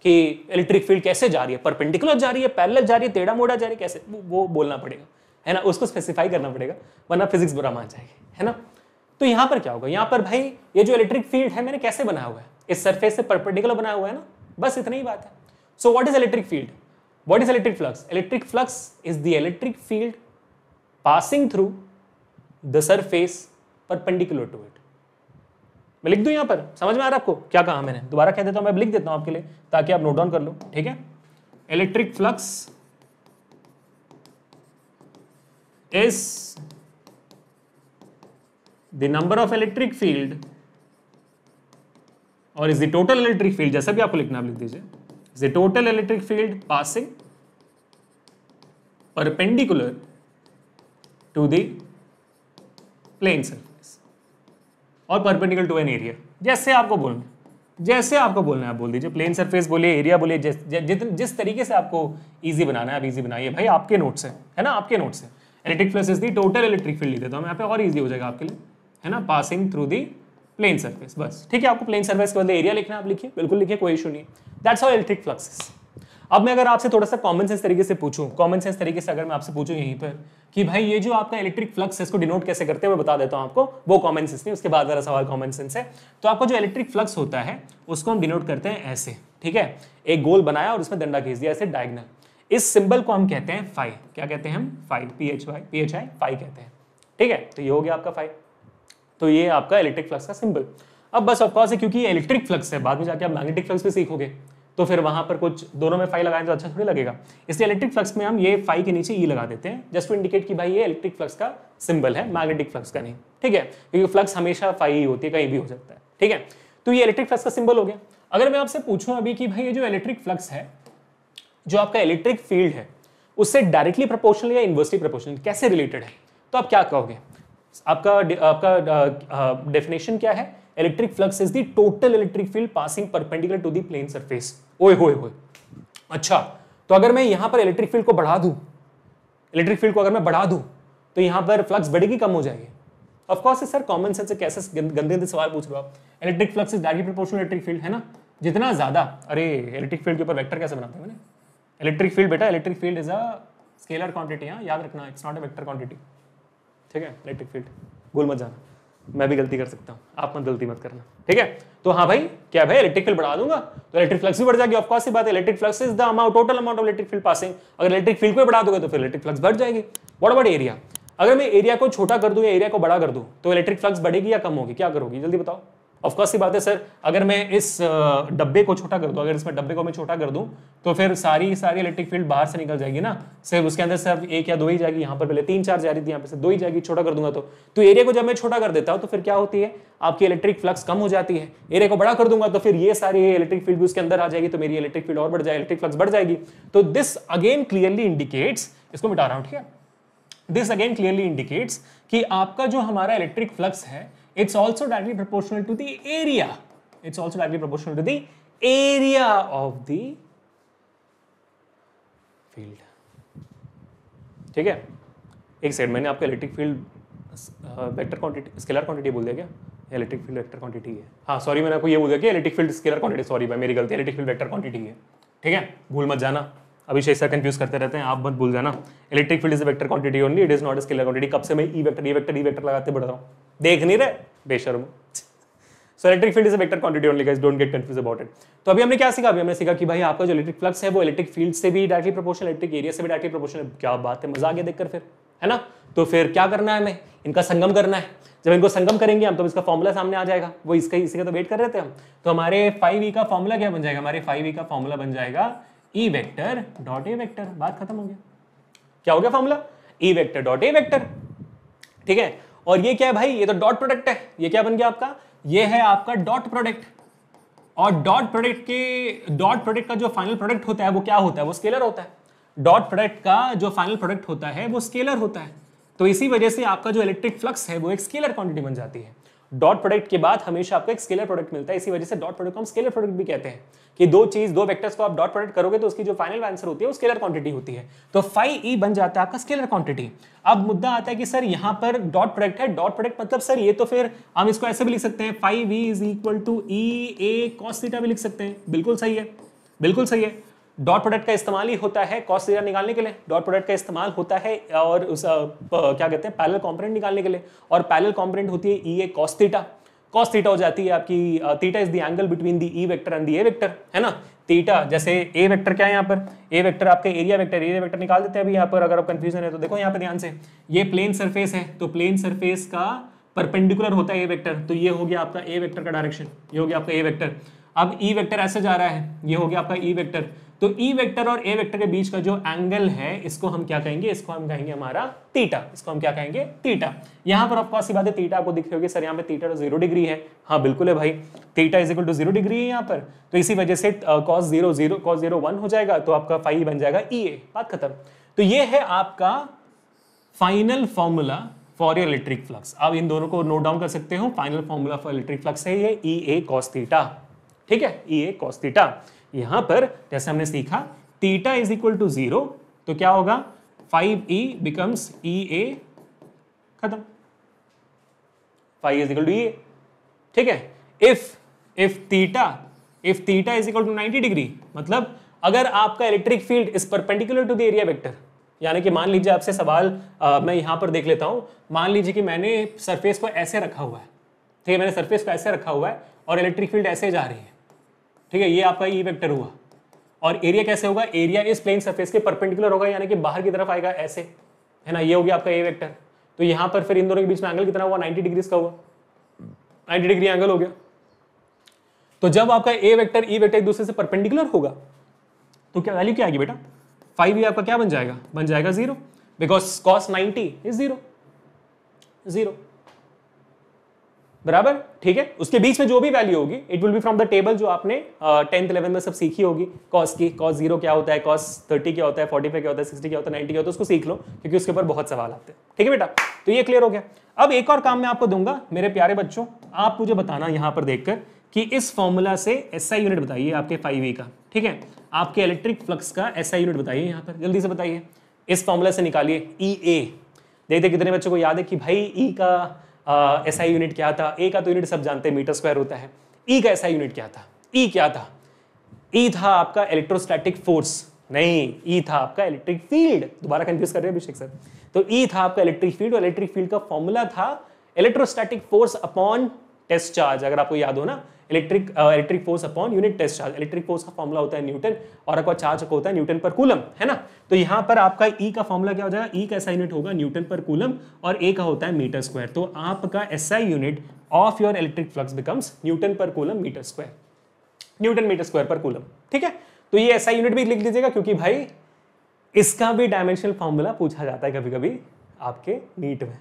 कि इलेक्ट्रिक फील्ड कैसे जा रही है, परपेंडिकुलर जा रही है, पैरेलल जा रही है, टेढ़ा मोड़ा जा रही है, कैसे, वो बोलना पड़ेगा, है ना, उसको स्पेसिफाई करना पड़ेगा, वरना फिजिक्स बुरा मान जाएगी, है ना। तो यहाँ पर क्या होगा, यहाँ पर भाई ये जो इलेक्ट्रिक फील्ड है मैंने कैसे बनाया हुआ है, इस सरफेस से परपेंडिकुलर बनाया हुआ है ना, बस इतनी ही बात है। So what is electric field, what is electric flux, electric flux is the electric field passing through the surface perpendicular to it. मैं लिख दूं यहाँ पर, समझ में आ रहा है आपको क्या कहा मैंने, दोबारा कह देता हूँ, मैं लिख देता हूँ आपके लिए ताकि आप नोट डाउन कर लो, ठीक है। Electric flux is the number of electric field और is the total electric field, जैसा भी आपको लिखना आप लिख दीजिए, is the total electric field passing perpendicular to the plane surface और परपेंडिकुलर टू एन एरिया, जैसे आपको बोलना है, जैसे आपको बोलना है आप बोल दीजिए, प्लेन सरफेस बोलिए, एरिया बोलिए, जिस तरीके से आपको ईजी बनाना है आप ईजी बनाइए, भाई आपके नोट्स है ना, आपके नोट्स है। Electric flux is the total electric field लिख देता हूँ यहाँ पे, और ईजी हो जाएगा आपके लिए, है ना, passing through the plane surface, बस, ठीक है। आपको प्लेन सरफेस के बदले एरिया लिखना है आप लिखिए, बिल्कुल लिखिए, कोई इशू नहीं है, दैट्स ऑल इलेक्ट्रिक फ्लक्स। अब मैं अगर आपसे थोड़ा सा कॉमन सेंस तरीके से पूछूं, कॉमन सेंस तरीके से अगर मैं आपसे पूछूं यहीं पर कि भाई ये जो आपका इलेक्ट्रिक फ्लक्स है इसको डिनोट कैसे करते हैं, मैं बता देता हूं आपको, वो कॉमन सेंस नहीं, उसके बाद वाला सवाल कॉमन सेंस है। तो आपका जो इलेक्ट्रिक फ्लक्स होता है उसको हम डिनोट करते हैं ऐसे, ठीक है, एक गोल बनाया और उसमें डंडा खींच दिया ऐसे डायगोनल, इस सिंबल को हम कहते हैं फाई, क्या कहते हैं हम, फाई, PHI फाई कहते हैं, ठीक है। तो ये हो गया आपका फाई, तो ये आपका इलेक्ट्रिक फ्लक्स का सिंबल। अब बस ऑफकोर्स है क्योंकि ये इलेक्ट्रिक फ्लक्स है, बाद में जाके आप मैग्नेटिक फ्लक्स भी सीखोगे तो फिर वहां पर कुछ दोनों में फाई लगाएं तो अच्छा थोड़ी लगेगा, इसलिए इलेक्ट्रिक फ्लक्स में हम ये फाई के नीचे ई लगा देते हैं, जस्ट टू इंडिकेट कि भाई ये इलेक्ट्रिक फ्लक्स का सिंबल है, मैग्नेटिक फ्लक्स का नहीं, ठीक है, क्योंकि फ्लक्स हमेशा फाई होती है, कहीं भी हो सकता है, ठीक है। तो ये इलेक्ट्रिक फ्लक्स का सिंबल हो गया। अगर मैं आपसे पूछूं अभी कि भाई ये जो इलेक्ट्रिक फ्लक्स है, जो आपका इलेक्ट्रिक फील्ड है, उससे डायरेक्टली प्रोपोर्शनल या इन्वर्सली प्रोपोर्शनल कैसे रिलेटेड है, तो आप क्या कहोगे, आपका डेफिनेशन क्या है, electric flux is the total electric field passing perpendicular to the plane surface. ओए होए होए, अच्छा, तो अगर मैं यहां पर इलेक्ट्रिक फील्ड को बढ़ा दूं, इलेक्ट्रिक फील्ड को अगर मैं बढ़ा दूं तो यहां पर फ्लक्स बढ़ेगी कम हो जाएगी, of course sir common sense से कैसे गंदे सवाल पूछ रहे हो आप, electric flux is directly proportional electric field, है ना, जितना ज्यादा, अरे इलेक्ट्रिक फील्ड के ऊपर वेक्टर कैसे बनाते हैं मैंने, इलेक्ट्रिक फील्ड बेटा, electric field is a scalar quantity, याद रखना, it's not a vector quantity, ठीक है, इलेक्ट्रिक फील्ड भूल मत जाना, मैं भी गलती कर सकता हूँ, आप मत गलती मत करना, ठीक है। तो हाँ भाई, क्या भाई इलेक्ट्रिक फील्ड बढ़ा दूंगा तो इलेक्ट्रिक फ्लक्स भी बढ़ जाएगी, ऑफ कोर्स सी बात है, electric flux is the amount, total amount of electric field passing, अगर इलेक्ट्रिक फील्ड को बढ़ा दोगे तो फिर इलेक्ट्रिक फ्लक्स बढ़ जाएगी। व्हाट अबाउट एरिया, अगर मैं एरिया को छोटा कर दूं या एरिया को बड़ा कर दूं तो इलेक्ट्रिक फ्लक्स बढ़ेगी या कम होगी, क्या करोगी, जल्दी बताओ। ऑफ कोर्स सी बात है सर, अगर मैं इस डब्बे को छोटा कर दूं, अगर इसमें डब्बे को मैं छोटा कर दूं तो फिर सारी इलेक्ट्रिक फील्ड बाहर से निकल जाएगी ना, सिर्फ उसके अंदर सिर्फ एक या दो ही जाएगी, यहाँ पर पहले 3-4 जा रही थी, यहाँ पर से 2 ही जाएगी, छोटा कर दूंगा तो एरिया को जब मैं छोटा कर देता हूँ तो फिर क्या होती है, आपकी इलेक्ट्रिक फ्लक्स कम हो जाती है। एरिया को बड़ा कर दूंगा तो फिर ये सारी इलेक्ट्रिक फील्ड भी उसके अंदर आ जाएगी, तो मेरी इलेक्ट्रिक फील्ड और बढ़ जाएगी, इलेक्ट्रिक फ्लक्स बढ़ जाएगी। तो दिस अगेन क्लियरली इंडिकेट्स, इसको मिटा रहा हूँ, ठीक है, दिस अगेन क्लियरली इंडिकेट्स कि आपका जो हमारा इलेक्ट्रिक फ्लक्स है, it's also directly proportional to the area. It's also directly proportional to the area of the field. ठीक है, एक सेकंड, मैंने आपका electric field vector quantity, scalar quantity बोल दिया क्या, इलेक्ट्रिक फील्ड वेक्टर क्वांटिटी है, हाँ सॉरी मैंने आपको ये बोल दिया कि electric field scalar quantity, sorry भाई मेरी गलती, इलेक्ट्रिक फील्ड वेक्टर क्वांटिटी है, ठीक है, भूल मत जाना, अभिषेक सर कंफ्यूज करते रहते हैं, आप मत भूल जाना, electric field is vector quantity only, it is not a scalar quantity. कब से मैं ई वेक्टर लगाते बढ़ रहा हूँ, देख नहीं रहे बेशर्म। So electric field is a vector quantity only guys, don't get confuse about it. तो अभी हमने क्या सीखा, अभी हमने सीखा कि भाई आपका जो इलेक्ट्रिक फ्लक्स है वो इलेक्ट्रिक फील्ड से भी डायरेक्टली प्रोपोर्शनल, इलेक्ट्रिक एरिया से भी डायरेक्टली प्रोपोर्शनल, क्या बात है, मजा आ गया देखकर। फिर है ना। तो फिर क्या करना है, हमें इनका संगम करना है। जब इनको संगम करेंगे हम तो इसका फॉर्मूला सामने आ जाएगा, वो इसका इसी का तो वेट कर रहे थे हम। तो हमारे 5e का फॉर्मूला क्या बन जाएगा, हमारे 5e का फॉर्मूला बन जाएगा E vector dot A vector. बात खत्म हो गया। क्या हो गया formula, E vector dot A vector, ठीक है। और ये क्या है भाई, ये तो डॉट प्रोडक्ट है। ये क्या बन गया आपका, ये है आपका डॉट प्रोडक्ट। और डॉट प्रोडक्ट का जो फाइनल प्रोडक्ट होता है वो क्या होता है, वो स्केलर होता है। डॉट प्रोडक्ट का जो फाइनल प्रोडक्ट होता है वो स्केलर होता है। तो इसी वजह से आपका जो इलेक्ट्रिक फ्लक्स है वो एक स्केलर क्वांटिटी बन जाती है। डॉट प्रोडक्ट के बाद हमेशा आपको एक स्केलर प्रोडक्ट मिलता है, इसी वजह से डॉट प्रोडक्ट को हम स्केलर प्रोडक्ट भी कहते हैं। कि दो चीज, दो वेक्टर्स को आप डॉट प्रोडक्ट करोगे तो उसकी जो फाइनल आंसर होती है वो स्केलर क्वांटिटी होती है। तो 5e बन जाता है आपका स्केलर क्वांटिटी। अब मुद्दा आता है कि सर यहाँ पर डॉट प्रोडक्ट है, डॉट प्रोडक्ट मतलब सर ये तो फिर हम इसको ऐसे भी लिख सकते हैं 5e is equal to E A cos theta भी लिख सकते हैं। बिल्कुल सही है, बिल्कुल सही है। डॉट प्रोडक्ट का इस्तेमाल ही होता है कॉस थीटा निकालने के लिए, डॉट प्रोडक्ट का इस्तेमाल होता है और उस क्या कहते हैं पैरेलल कॉम्पोनेंट निकालने के लिए। और पैरेलल कॉम्पोनेंट होती है E A cos theta. Cos theta हो जाती है आपकी, theta is the angle between the E vector and the A vector, है ना। थीटा जैसे ए वेक्टर क्या है यहाँ पर, ए वेक्टर आपके एरिया वेक्टर निकाल देते हैं अभी यहाँ पर। अगर आप कंफ्यूजन है तो देखो यहाँ पर ध्यान से, ये प्लेन सरफेस है तो प्लेन सरफेस का परपेंडिकुलर होता है ए वेक्टर। तो ये हो गया आपका ए वेक्टर का डायरेक्शन, ये हो गया आपका ए वेक्टर। अब ई वेक्टर ऐसे जा रहा है, ये हो गया आपका ई वेक्टर। तो ई वेक्टर और ए वेक्टर के बीच का जो एंगल है इसको हम क्या कहेंगे, इसको हम कहेंगे हमारा थीटा। इसको हम क्या कहेंगे, थीटा। यहाँ पर आपको ऐसी बात है, थीटा आपको दिख रही होगी सर यहाँ पे थीटा 0 डिग्री है। हाँ बिल्कुल है भाई, theta is equal to 0 degree है यहाँ पर। तो इसी वजह से cos 0 1 हो जाएगा तो आपका 5 बन जाएगा ई ए। बात खत्म। तो ये है आपका final formula for your electric flux. आप इन दोनों को नोट डाउन कर सकते हो। Final formula for electric flux है ये ई ए कॉस थीटा, ठीक है, ई ए कॉस थीटा। यहां पर जैसे हमने सीखा थीटा इज इक्वल टू 0 तो क्या होगा 5e बिकम्स ई ए, खत्म। 5 is equal to E A, ठीक है। If theta is equal to 90 degree, मतलब अगर आपका electric field is perpendicular to the area vector, यानी कि मान लीजिए आपसे सवाल मैं यहां पर देख लेता हूं। मान लीजिए कि मैंने सरफेस को ऐसे रखा हुआ है, ठीक है, मैंने सरफेस को ऐसे रखा हुआ है और इलेक्ट्रिक फील्ड ऐसे जा रही है, ठीक है, ये आपका ई वेक्टर हुआ। और एरिया कैसे होगा, एरिया इस प्लेन सरफेस के परपेंडिकुलर होगा, यानी कि बाहर की तरफ आएगा ऐसे, है ना। ये हो गया आपका ए वेक्टर। तो यहाँ पर फिर इन दोनों के बीच में एंगल कितना हुआ, 90 डिग्री का हुआ, 90 डिग्री एंगल हो गया। तो जब आपका ए वेक्टर ई वेक्टर एक दूसरे से परपेंडिकुलर होगा तो क्या वैल्यू क्या आएगी बेटा, 5e आपका क्या बन जाएगा, बन जाएगा 0 बिकॉज कॉस 90 इज 0 बराबर, ठीक है। उसके बीच में जो भी वैल्यू होगी it will be from the table जो आपने 10th 11th में सब सीखी होगी। कॉस की, कॉस 0 क्या होता है, कॉस 30 क्या होता है, 45 क्या होता है, 60 क्या होता है, 90 क्या होता है, उसको सीख लो क्योंकि उसके ऊपर बहुत सवाल आते हैं, ठीक है बेटा। तो ये क्लियर हो गया। अब एक और काम मैं आपको दूंगा मेरे प्यारे बच्चों। आप मुझे बताना यहाँ पर देखकर कि इस फॉर्मूला से एसआई यूनिट बताइए आपके 5e का, ठीक है, आपके इलेक्ट्रिक फ्लक्स का एसआई यूनिट बताइए यहाँ पर, जल्दी से बताइए। इस फॉर्मूला से निकालिए ई ए। देखते कितने बच्चों को याद है कि भाई ई का एसआई यूनिट क्या था। ए का तो यूनिट सब जानते हैं मीटर स्क्वायर होता है। ई का एसआई यूनिट क्या था, ई क्या था, ई था आपका इलेक्ट्रोस्टैटिक फोर्स, नहीं ई था आपका इलेक्ट्रिक फील्ड। दोबारा कंफ्यूज कर रहे हैं अभिषेक सर। तो ई था आपका इलेक्ट्रिक फील्ड और इलेक्ट्रिक फील्ड का फॉर्मूला था electrostatic force upon test charge. अगर आपको याद हो ना, electric force upon unit test charge. Electric force का फॉर्मूला होता है न्यूटन और आपका चार्ज का होता है न्यूटन पर कूलम, है ना। तो यहाँ पर आपका ई का फॉर्मूला क्या हो जाएगा, ई का एसआई यूनिट होगा न्यूटन पर कूलम और ए का होता है मीटर स्क्वायर। तो आपका SI unit of your electric flux becomes newton per coulomb metre square, newton metre square per coulomb, ठीक है। तो ये एसआई यूनिट भी लिख लीजिएगा क्योंकि भाई इसका भी डायमेंशनल फॉर्मूला पूछा जाता है कभी कभी आपके नीट में,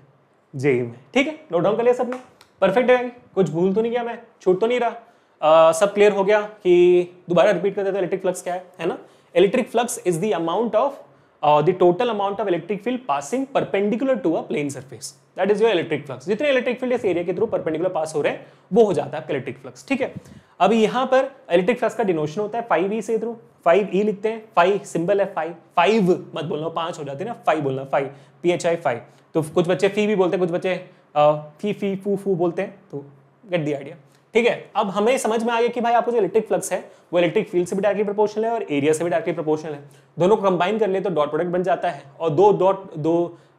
जेई में, ठीक है। नोट डाउन कर लिया सबने, परफेक्ट है, कुछ भूल तो नहीं किया मैं, छूट तो नहीं रहा, सब क्लियर हो गया। कि दोबारा रिपीट कर देता हूं, इलेक्ट्रिक फ्लक्स क्या है ना। Electric flux is the amount of the total amount of electric field passing perpendicular to a plane surface, that is your electric flux. जितने इलेक्ट्रिक फील्ड इस एरिया के थ्रू परपेंडिकुलर पास हो रहे हैं वो हो जाता है आपका इलेक्ट्रिक फ्लक्स, ठीक है। अब यहाँ पर इलेक्ट्रिक फ्लक्स का डिनोशन होता है 5e से थ्रू, 5e लिखते हैं। 5 सिंबल है, 5 मत बोलना, 5 हो जाते हैं ना, 5 बोलना, 5 phi। तो कुछ बच्चे फी भी बोलते हैं, कुछ बच्चे फी फू बोलते हैं, तो गेट द आइडिया, ठीक है। अब हमें समझ में आ गया कि भाई आपको जो इलेक्ट्रिक फ्लक्स है वो इलेक्ट्रिक फील्ड से भी डायरेक्टली प्रोपोर्शनल है और एरिया से भी डायरेक्टली प्रोपोर्शनल है। दोनों को कंबाइन कर ले तो डॉट प्रोडक्ट बन जाता है और दो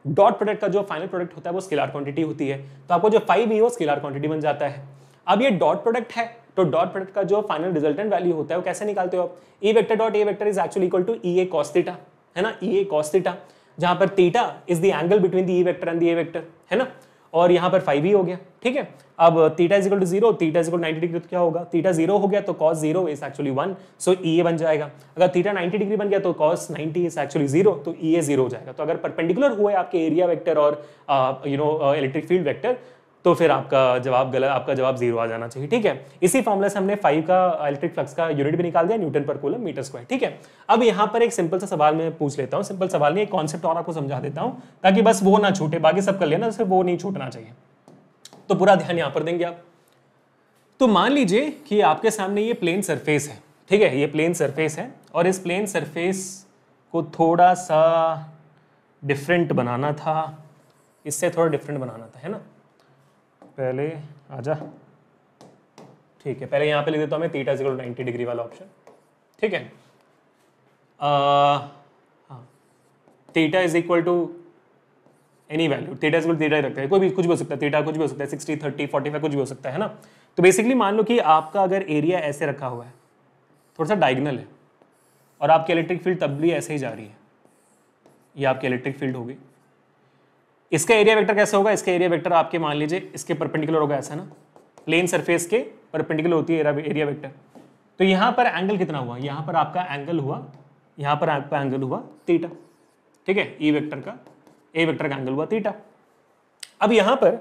डॉट प्रोडक्ट का जो फाइनल प्रोडक्ट होता है वो स्केलर क्वांटिटी होती है। तो आपको जो 5e है वो स्केलर क्वांटिटी बन जाता है। अब ये डॉट प्रोडक्ट है तो डॉट प्रोडक्ट का जो फाइनल रिजल्टेंट वैल्यू होता है वो कैसे निकालते हो आप, E vector dot A vector is actually equal to E A cos theta, है ना, ई ए कॉस थीटा। जहां पर theta is the angle between the E vector and the A vector, है ना, और यहाँ पर 5e हो गया। ठीक है, अब theta is equal to 0, theta is equal 90 degree तो क्या होगा, थीटा 0 हो गया तो cos 0 is actually 1, so EA बन जाएगा। अगर थीटा 90 डिग्री बन गया तो cos 90 इज एक्चुअली 0, तो EA 0 हो जाएगा। तो अगर परपेंडिकुलर हुए आपके एरिया वेक्टर और you know electric field vector, तो फिर आपका जवाब गलत, आपका जवाब 0 आ जाना चाहिए। ठीक है, इसी फॉर्मूला से हमने 5 का इलेक्ट्रिक फ्लक्स का यूनिट भी निकाल दिया, Newton per coulomb metre square. ठीक है, अब यहाँ पर एक सिंपल सा सवाल मैं पूछ लेता हूँ, सिंपल सवाल नहीं, एक कॉन्सेप्ट और आपको समझा देता हूँ ताकि बस वो ना छूटे, बाकी सब कर लेना, सिर्फ वो नहीं छूटना चाहिए, तो पूरा ध्यान यहाँ पर देंगे आप। तो मान लीजिए कि आपके सामने ये प्लेन सरफेस है, ठीक है, ये प्लेन सरफेस है, और इस प्लेन सरफेस को थोड़ा सा डिफरेंट बनाना था, इससे थोड़ा डिफरेंट बनाना था, है ना। पहले आजा, ठीक है, पहले यहाँ पे लिख देता हूँ मैं थीटा इक्वल 90 डिग्री वाला ऑप्शन। ठीक है, हाँ, theta is equal to any value, theta equal theta ही रखता है, कोई भी कुछ भी हो सकता है, थीटा कुछ भी हो सकता है, 60 30 45 कुछ भी हो सकता है ना। तो बेसिकली मान लो कि आपका अगर एरिया ऐसे रखा हुआ है, थोड़ा सा डायगनल है, और आपकी इलेक्ट्रिक फील्ड तब भी ऐसे ही जा रही है, ये आपकी इलेक्ट्रिक फील्ड होगी। इसका एरिया वेक्टर कैसे होगा, इसका एरिया वेक्टर आपके मान लीजिए इसके परपेंडिकुलर होगा, ऐसा ना, प्लेन सरफेस के परपेंडिकुलर होती है एरिया वेक्टर। तो यहाँ पर एंगल कितना हुआ, यहाँ पर आपका एंगल हुआ, यहाँ पर आपका एंगल हुआ थीटा, ठीक है, ई वेक्टर का ए वेक्टर का एंगल हुआ थीटा। अब यहाँ पर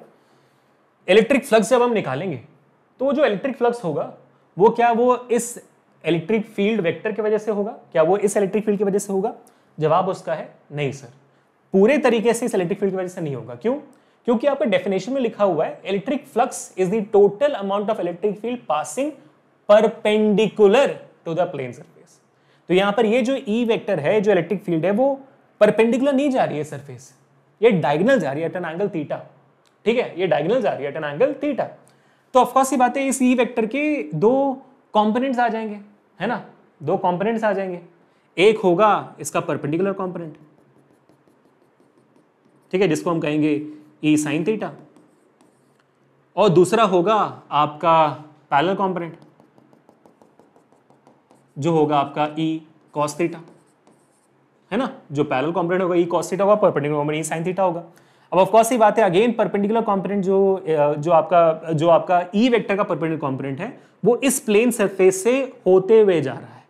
इलेक्ट्रिक फ्लक्स जब हम निकालेंगे तो जो इलेक्ट्रिक फ्लक्स होगा वो क्या, वो इस इलेक्ट्रिक फील्ड वेक्टर की वजह से होगा, क्या वो इस इलेक्ट्रिक फील्ड की वजह से होगा? जवाब उसका है नहीं सर, पूरे तरीके से इस इलेक्ट्रिक फील्ड की वजह से नहीं होगा। क्यों? क्योंकि आपके डेफिनेशन में लिखा हुआ है electric flux is the total amount of electric field passing perpendicular to the plane surface. तो यहाँ पर ये जो ई वेक्टर है, जो इलेक्ट्रिक फील्ड है, वो परपेंडिकुलर नहीं जा रही है सरफेस, ये डायगनल जा रही है एट एन एंगल थीटा। ठीक है, ये डायगनल जा रही है एट एन एंगल थीटा। तो ऑफकोर्स ये बात है, इस ई वेक्टर के दो कॉम्पोनेंट्स आ जाएंगे, है ना, दो कॉम्पोनेंट्स आ जाएंगे, एक होगा इसका परपेंडिकुलर कॉम्पोनेंट, ठीक है, जिसको हम कहेंगे ई साइन थीटा, और दूसरा होगा आपका पैरेलल कॉम्पोनेंट जो होगा आपका ई कॉस थीटा, है ना, जो पैरेलल कॉम्पोनेंट होगा ई कॉस थीटा होगा, perpendicular component E sine theta होगा। अब ऑफ कोर्स ये बात है, अगेन परपेंडिकुलर कॉम्पोनेंट जो आपका ई वेक्टर का परपेंडिकुलर कॉम्पोनेंट है वो इस प्लेन सरफेस से होते हुए जा रहा है,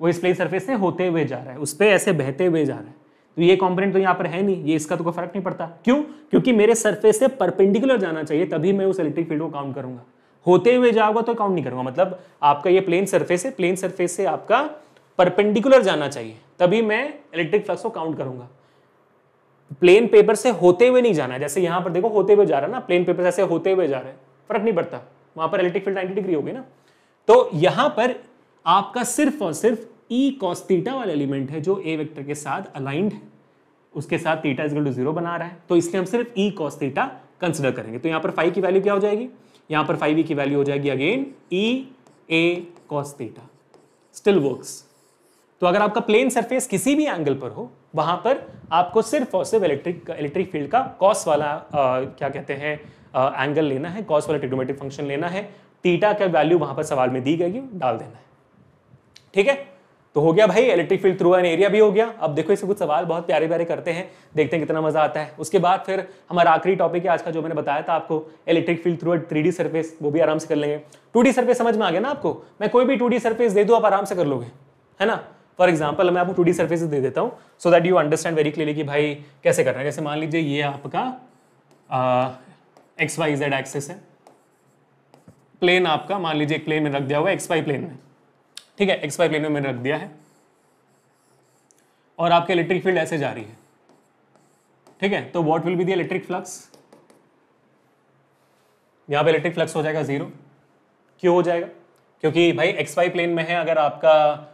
वो इस प्लेन सरफेस से होते हुए जा रहा है, उस पर ऐसे बहते हुए जा रहा है। तो ये कॉम्पोनेंट तो यहाँ पर है नहीं, ये इसका तो कोई फर्क नहीं पड़ता। क्यों? क्योंकि मेरे सरफेस से परपेंडिकुलर जाना चाहिए तभी मैं उस इलेक्ट्रिक फील्ड को काउंट करूंगा, होते हुए जाऊंगा तो काउंट नहीं करूंगा। मतलब आपका ये प्लेन सरफेस से आपका परपेंडिकुलर जाना चाहिए तभी मैं इलेक्ट्रिक फ्लक्स को काउंट करूंगा, प्लेन पेपर से होते हुए नहीं जाना। जैसे यहाँ पर देखो होते हुए जा रहा है ना, प्लेन पेपर से ऐसे होते हुए जा रहा है, फर्क नहीं पड़ता, वहां पर इलेक्ट्रिक फील्ड 90 डिग्री होगी ना। तो यहाँ पर आपका सिर्फ और सिर्फ ई कॉस थीटा वाला एलिमेंट है जो ए वेक्टर के साथ अलाइंड है, उसके साथ थीटा इक्वल टू 0 बना रहा है, तो इसलिए हम सिर्फ ई कॉस थीटा कंसिडर करेंगे। तो यहाँ पर फाइव की वैल्यू क्या हो जाएगी, यहाँ पर 5e की वैल्यू हो जाएगी again E A cos theta, still works. तो अगर आपका प्लेन सरफेस किसी भी एंगल पर हो, वहां पर आपको सिर्फ और सिर्फ इलेक्ट्रिक फील्ड का कॉस वाला क्या कहते हैं एंगल लेना है, कॉस वाला ट्रिग्नोमेट्रिक फंक्शन लेना है, थीटा का वैल्यू वहां पर सवाल में दी गई डाल देना है। ठीक है, तो हो गया भाई electric field through an area भी हो गया। अब देखो इससे कुछ सवाल बहुत प्यारे प्यारे करते हैं, देखते हैं कितना मजा आता है। उसके बाद फिर हमारा आखिरी टॉपिक है आज का, जो मैंने बताया था आपको electric field through 3D surface, वो भी आराम से कर लेंगे। 2D सरफेस समझ में आ गया ना आपको, मैं कोई भी 2D सरफेस दे दूं आप आराम से कर लोगे, है ना। फॉर एग्जाम्पल मैं आपको 2D सरफेस दे देता हूँ so that you understand very clearly कि भाई कैसे करना है। जैसे मान लीजिए ये आपका एक्स वाई जेड एक्सिस है, प्लेन आपका मान लीजिए एक प्लेन में रख दिया हुआ है, एक्स वाई प्लेन में, ठीक है, एक्स वाई प्लेन में मैंने रख दिया है, और आपके इलेक्ट्रिक फील्ड ऐसे जा रही है, ठीक है। तो what will be the electric flux, यहाँ पे इलेक्ट्रिक फ्लक्स हो जाएगा 0। क्यों हो जाएगा? क्योंकि भाई एक्स वाई प्लेन में है अगर आपका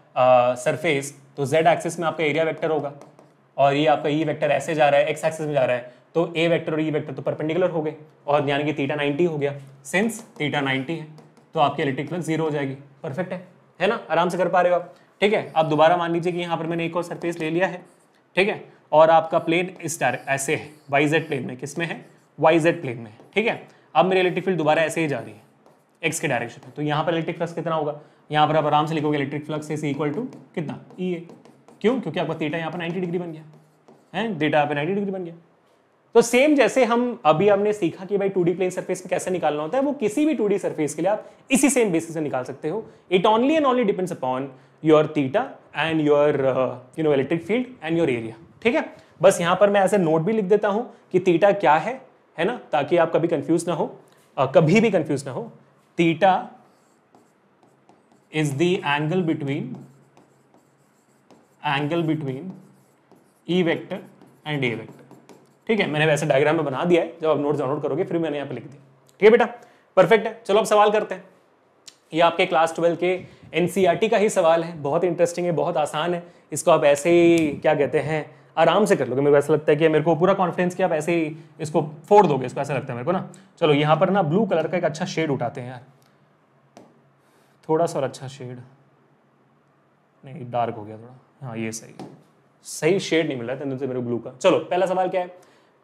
सरफेस, तो जेड एक्सिस में आपका एरिया वेक्टर होगा, और ये आपका ई वेक्टर ऐसे जा रहा है, एक्स एक्सिस में जा रहा है, तो ए वेक्टर और ई वेक्टर तो परपेंडिकुलर हो गए, और यानी कि थीटा 90 हो गया। सिंस थीटा 90 है तो आपकी इलेक्ट्रिक फ्लक्स 0 हो जाएगी, परफेक्ट है ना, आराम से कर पा रहे हो आप। ठीक है, आप दोबारा मान लीजिए कि यहाँ पर मैंने एक और सरफेस ले लिया है, ठीक है, और आपका प्लेन इस ऐसे है वाई जेड प्लेन में, किसमें है, वाई जेड प्लेन में, ठीक है। अब मेरी इलेक्ट्रिक फील्ड दोबारा ऐसे ही जा रही है एक्स के डायरेक्शन में, तो यहाँ पर इलेक्ट्रिक फ्लक्स कितना होगा, यहाँ पर आप आराम से लिखोगे electric flux is equal to कितना, ई ए। क्यों? क्योंकि आपका थीटा यहाँ पर 90 डिग्री बन गया, हैं, डेटा 90 डिग्री बन गया। तो सेम जैसे हम अभी हमने सीखा कि भाई 2D प्लेन सरफेस में कैसे निकालना होता है, वो किसी भी 2D सरफेस के लिए आप इसी सेम बेसिस से निकाल सकते हो। It only and only depends upon your theta and your electric field and your area. ठीक है, बस यहाँ पर मैं ऐसे नोट भी लिख देता हूँ कि थीटा क्या है ना, ताकि आप कभी कंफ्यूज ना हो, कभी भी कंफ्यूज ना हो। Theta is the angle between E vector and A vector. ठीक है, मैंने वैसे डायग्राम में बना दिया है, जब आप नोट्स डाउनलोड करोगे फिर मैंने यहाँ पे लिख दिया। ठीक है बेटा, परफेक्ट है। चलो अब सवाल करते हैं। ये आपके क्लास 12 के एनसीईआरटी का ही सवाल है, बहुत इंटरेस्टिंग है, बहुत आसान है। इसको आप ऐसे ही क्या कहते हैं आराम से कर लोगे। मेरे को ऐसा लगता है कि मेरे को पूरा कॉन्फिडेंस कि आप ऐसे ही इसको फोड़ दोगे, इसको ऐसा लगता है मेरे को ना। चलो यहाँ पर ना ब्लू कलर का एक अच्छा शेड उठाते हैं यार, थोड़ा सा और अच्छा शेड, नहीं डार्क हो गया थोड़ा, हाँ ये सही, सही शेड नहीं मिल रहा था मेरे ब्लू का। चलो पहला सवाल क्या है,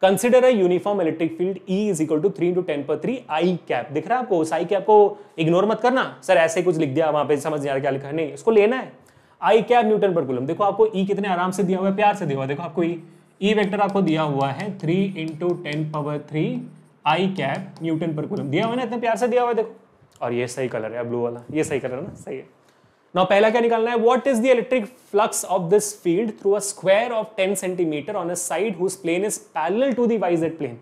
consider a uniform electric field E is equal to 3 × 10³ i cap. दिख रहा है आपको उस आई कैप को इग्नोर मत करना, सर ऐसे कुछ लिख दिया वहां पे समझ नहीं आ रहा क्या लिखा है, नहीं इसको लेना है। I cap newton per coulomb, देखो आपको E कितने आराम से दिया हुआ है, प्यार से दिया हुआ है। देखो आपको E वेक्टर आपको दिया हुआ है 3 × 10³ i cap newton per coulomb दिया हुआ है ना, इतने प्यार से दिया हुआ है देखो। और ये सही कलर है ब्लू वाला, ये सही कलर है ना, सही है ना। पहला क्या निकालना है, what is the electric flux of this field through a square of 10 centimetre on a side whose plane is parallel to the Y Z plane.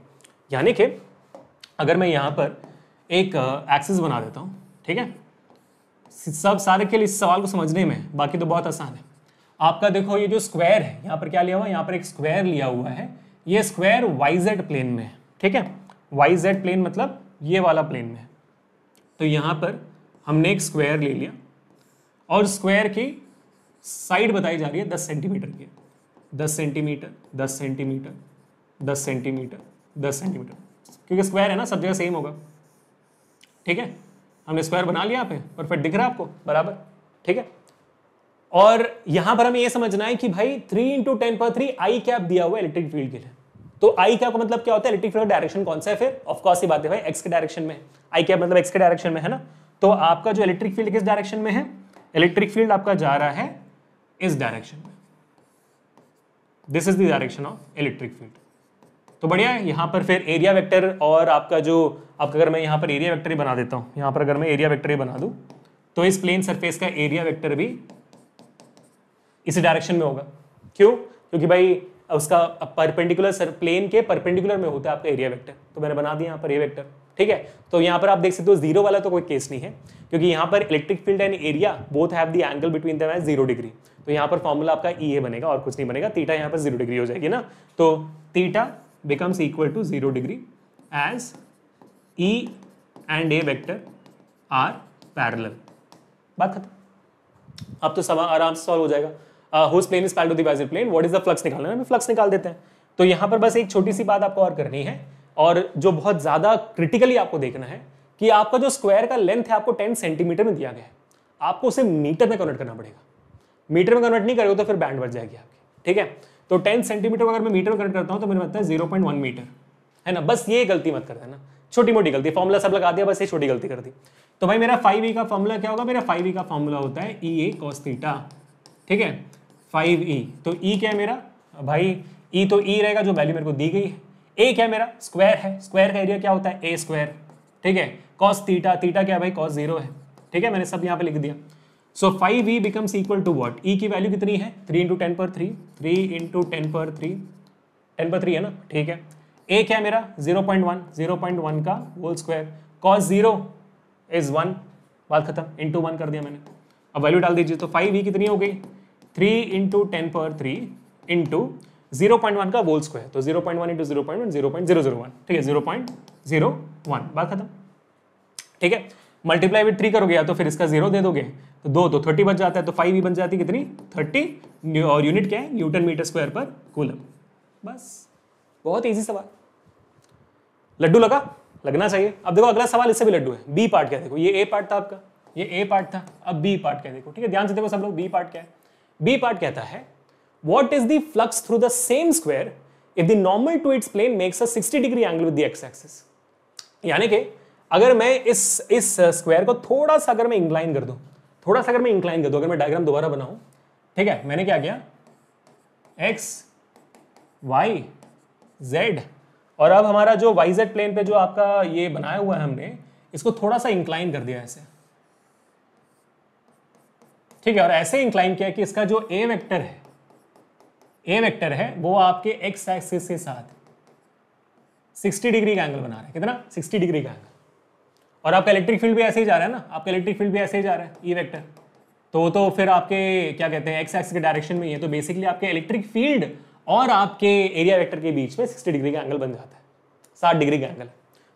यानी कि अगर मैं यहां पर एक एक्सिस बना देता हूं, ठीक है, सब सारे के लिए इस सवाल को समझने में, बाकी तो बहुत आसान है आपका। देखो ये जो स्क्वायर है, यहाँ पर क्या लिया हुआ है, यहाँ पर एक स्क्वायर लिया हुआ है, ये स्क्वायर वाई-जेड प्लेन में है। ठीक है, वाई-जेड प्लेन मतलब ये वाला प्लेन में है। तो यहाँ पर हमने एक स्क्वायर ले लिया और स्क्वायर की साइड बताई जा रही है 10 सेंटीमीटर की, 10 सेंटीमीटर, 10 सेंटीमीटर, 10 सेंटीमीटर, 10 सेंटीमीटर, क्योंकि स्क्वायर है ना, सब जगह सेम होगा। ठीक है, हमने स्क्वायर बना लिया यहाँ पे, परफेक्ट दिख रहा है आपको बराबर। ठीक है, और यहाँ पर हमें ये समझना है कि भाई 3 × 10³ आई कैप दिया हुआ है इलेक्ट्रिक फील्ड के लिए, तो आई कैप का मतलब क्या होता है, इलेक्ट्रिक फील्ड का डायरेक्शन कौन सा है। फिर ऑफकोर्स ये बात है भाई, एक्स के डायरेक्शन में, आई कैप मतलब एक्स के डायरेक्शन में है ना। तो आपका जो इलेक्ट्रिक फील्ड किस डायरेक्शन में है, इलेक्ट्रिक फील्ड आपका जा रहा है इस डायरेक्शन में, this is the direction of electric field. तो बढ़िया है। यहाँ पर फिर एरिया वेक्टर और आपका जो आपका, अगर मैं यहाँ पर एरिया वेक्टर ही बना देता हूँ, यहाँ पर अगर मैं एरिया वेक्टर ही बना दूँ, तो इस प्लेन सरफेस का एरिया वेक्टर भी इसी डायरेक्शन में होगा। क्यों, क्योंकि भाई उसका परपेंडिकुलर, प्लेन के परपेंडिकुलर में होता है आपका एरिया वेक्टर। तो मैंने बना दिया यहाँ पर ए वेक्टर। ठीक है, तो यहाँ पर आप देख सकते हो जीरो वाला तो कोई केस नहीं है, क्योंकि यहाँ पर electric field and area both have the angle between them as 0 degree. तो यहाँ पर फॉर्मूला आपका EA बनेगा और कुछ नहीं बनेगा, थीटा यहाँ पर 0 डिग्री हो जाएगी ना। तो theta becomes equal to 0 degree as E and A vector are parallel. बात खत्म, अब तो सब आराम से सॉल्व हो जाएगा। Whose plane is parallel to the Y Z plane, what is the flux निकालना है, फ्लक्स निकाल देते हैं। तो यहाँ पर बस एक छोटी सी बात आपको और करनी है, और जो बहुत ज़्यादा क्रिटिकली आपको देखना है कि आपका जो स्क्वायर का लेंथ है आपको 10 सेंटीमीटर में दिया गया है, आपको उसे मीटर में कन्वर्ट करना पड़ेगा। मीटर में कन्वर्ट नहीं करोगे तो फिर बैंड बढ़ जाएगी आपकी। ठीक है, तो 10 सेंटीमीटर को अगर मैं मीटर में कन्वर्ट करता हूँ तो मेरे मतलब 0.1 मीटर है ना। बस ये गलती मत कर देना, छोटी मोटी गलती, फॉर्मूला सब लगा दिया, बस ये छोटी गलती कर दी। तो भाई मेरा 5E का फॉर्मूला क्या होगा, मेरा 5E का फॉर्मूला होता है EA cos थीटा। ठीक है, 5E तो E क्या है मेरा भाई, E तो E रहेगा जो वैल्यू मेरे को दी गई है। ए क्या है मेरा, स्क्वायर है, स्क्वायर का एरिया क्या होता है, ए स्क्वायर। ठीक है, कॉस थीटा, थीटा क्या है भाई, कॉस 0 है। ठीक है, मैंने सब यहाँ पे लिख दिया। So 5E becomes equal to what, E की वैल्यू कितनी है, 3 × 10³ है ना। ठीक है, ए क्या है मेरा 0.1 का होल स्क्वायर, कॉस 0 इज 1, बात खत्म, × 1 कर दिया मैंने। अब वैल्यू डाल दीजिए, तो 5E कितनी हो गई, 3 × 10³ 0.1 का होल स्क्वायर, तो 0.1 × 0.1 0.001। ठीक है, 0.001, बात खत्म। ठीक है, मल्टीप्लाई विद 3 करोगे या तो फिर इसका 0 दे दोगे तो 2 तो 30 बच जाता है, तो 5E बन जाती कितनी, 30, और यूनिट क्या है, newton metre square per coulomb. बस, बहुत इजी सवाल, लड्डू लगा, लगना चाहिए। अब देखो अगला सवाल इससे भी लड्डू है, बी पार्ट क्या, देखो ये ए पार्ट था आपका, ये ए पार्ट था, अब बी पार्ट क्या देखो। ठीक है, ध्यान से देखो सब लोग, बी पार्ट क्या है, बी पार्ट कहता है What is the flux through the same square if the normal to its plane makes a 60 degree angle with the x-axis? यानी कि अगर मैं इस स्क्वायर को थोड़ा सा अगर मैं इंक्लाइन कर दूं, अगर मैं डायग्राम दोबारा बनाऊं, ठीक है, मैंने क्या किया, x y z। और अब हमारा जो वाई जेड प्लेन पे जो आपका ये बनाया हुआ है हमने, इसको थोड़ा सा इंक्लाइन कर दिया ऐसे, ठीक है। और ऐसे इंक्लाइन किया कि इसका जो a वेक्टर है, a वेक्टर है वो आपके x एक्सिस के साथ 60 डिग्री का एंगल बना रहा है। कितना? 60 डिग्री का एंगल। और आपका इलेक्ट्रिक फील्ड भी ऐसे ही जा रहा है ना, आपका इलेक्ट्रिक फील्ड भी ऐसे ही जा रहा है, e वेक्टर। तो फिर आपके क्या कहते हैं, x एक्सिस के डायरेक्शन में ही है, तो बेसिकली आपके इलेक्ट्रिक फील्ड और आपके एरिया वेक्टर के बीच में 60 डिग्री का एंगल बन जाता है, 60 डिग्री का एंगल।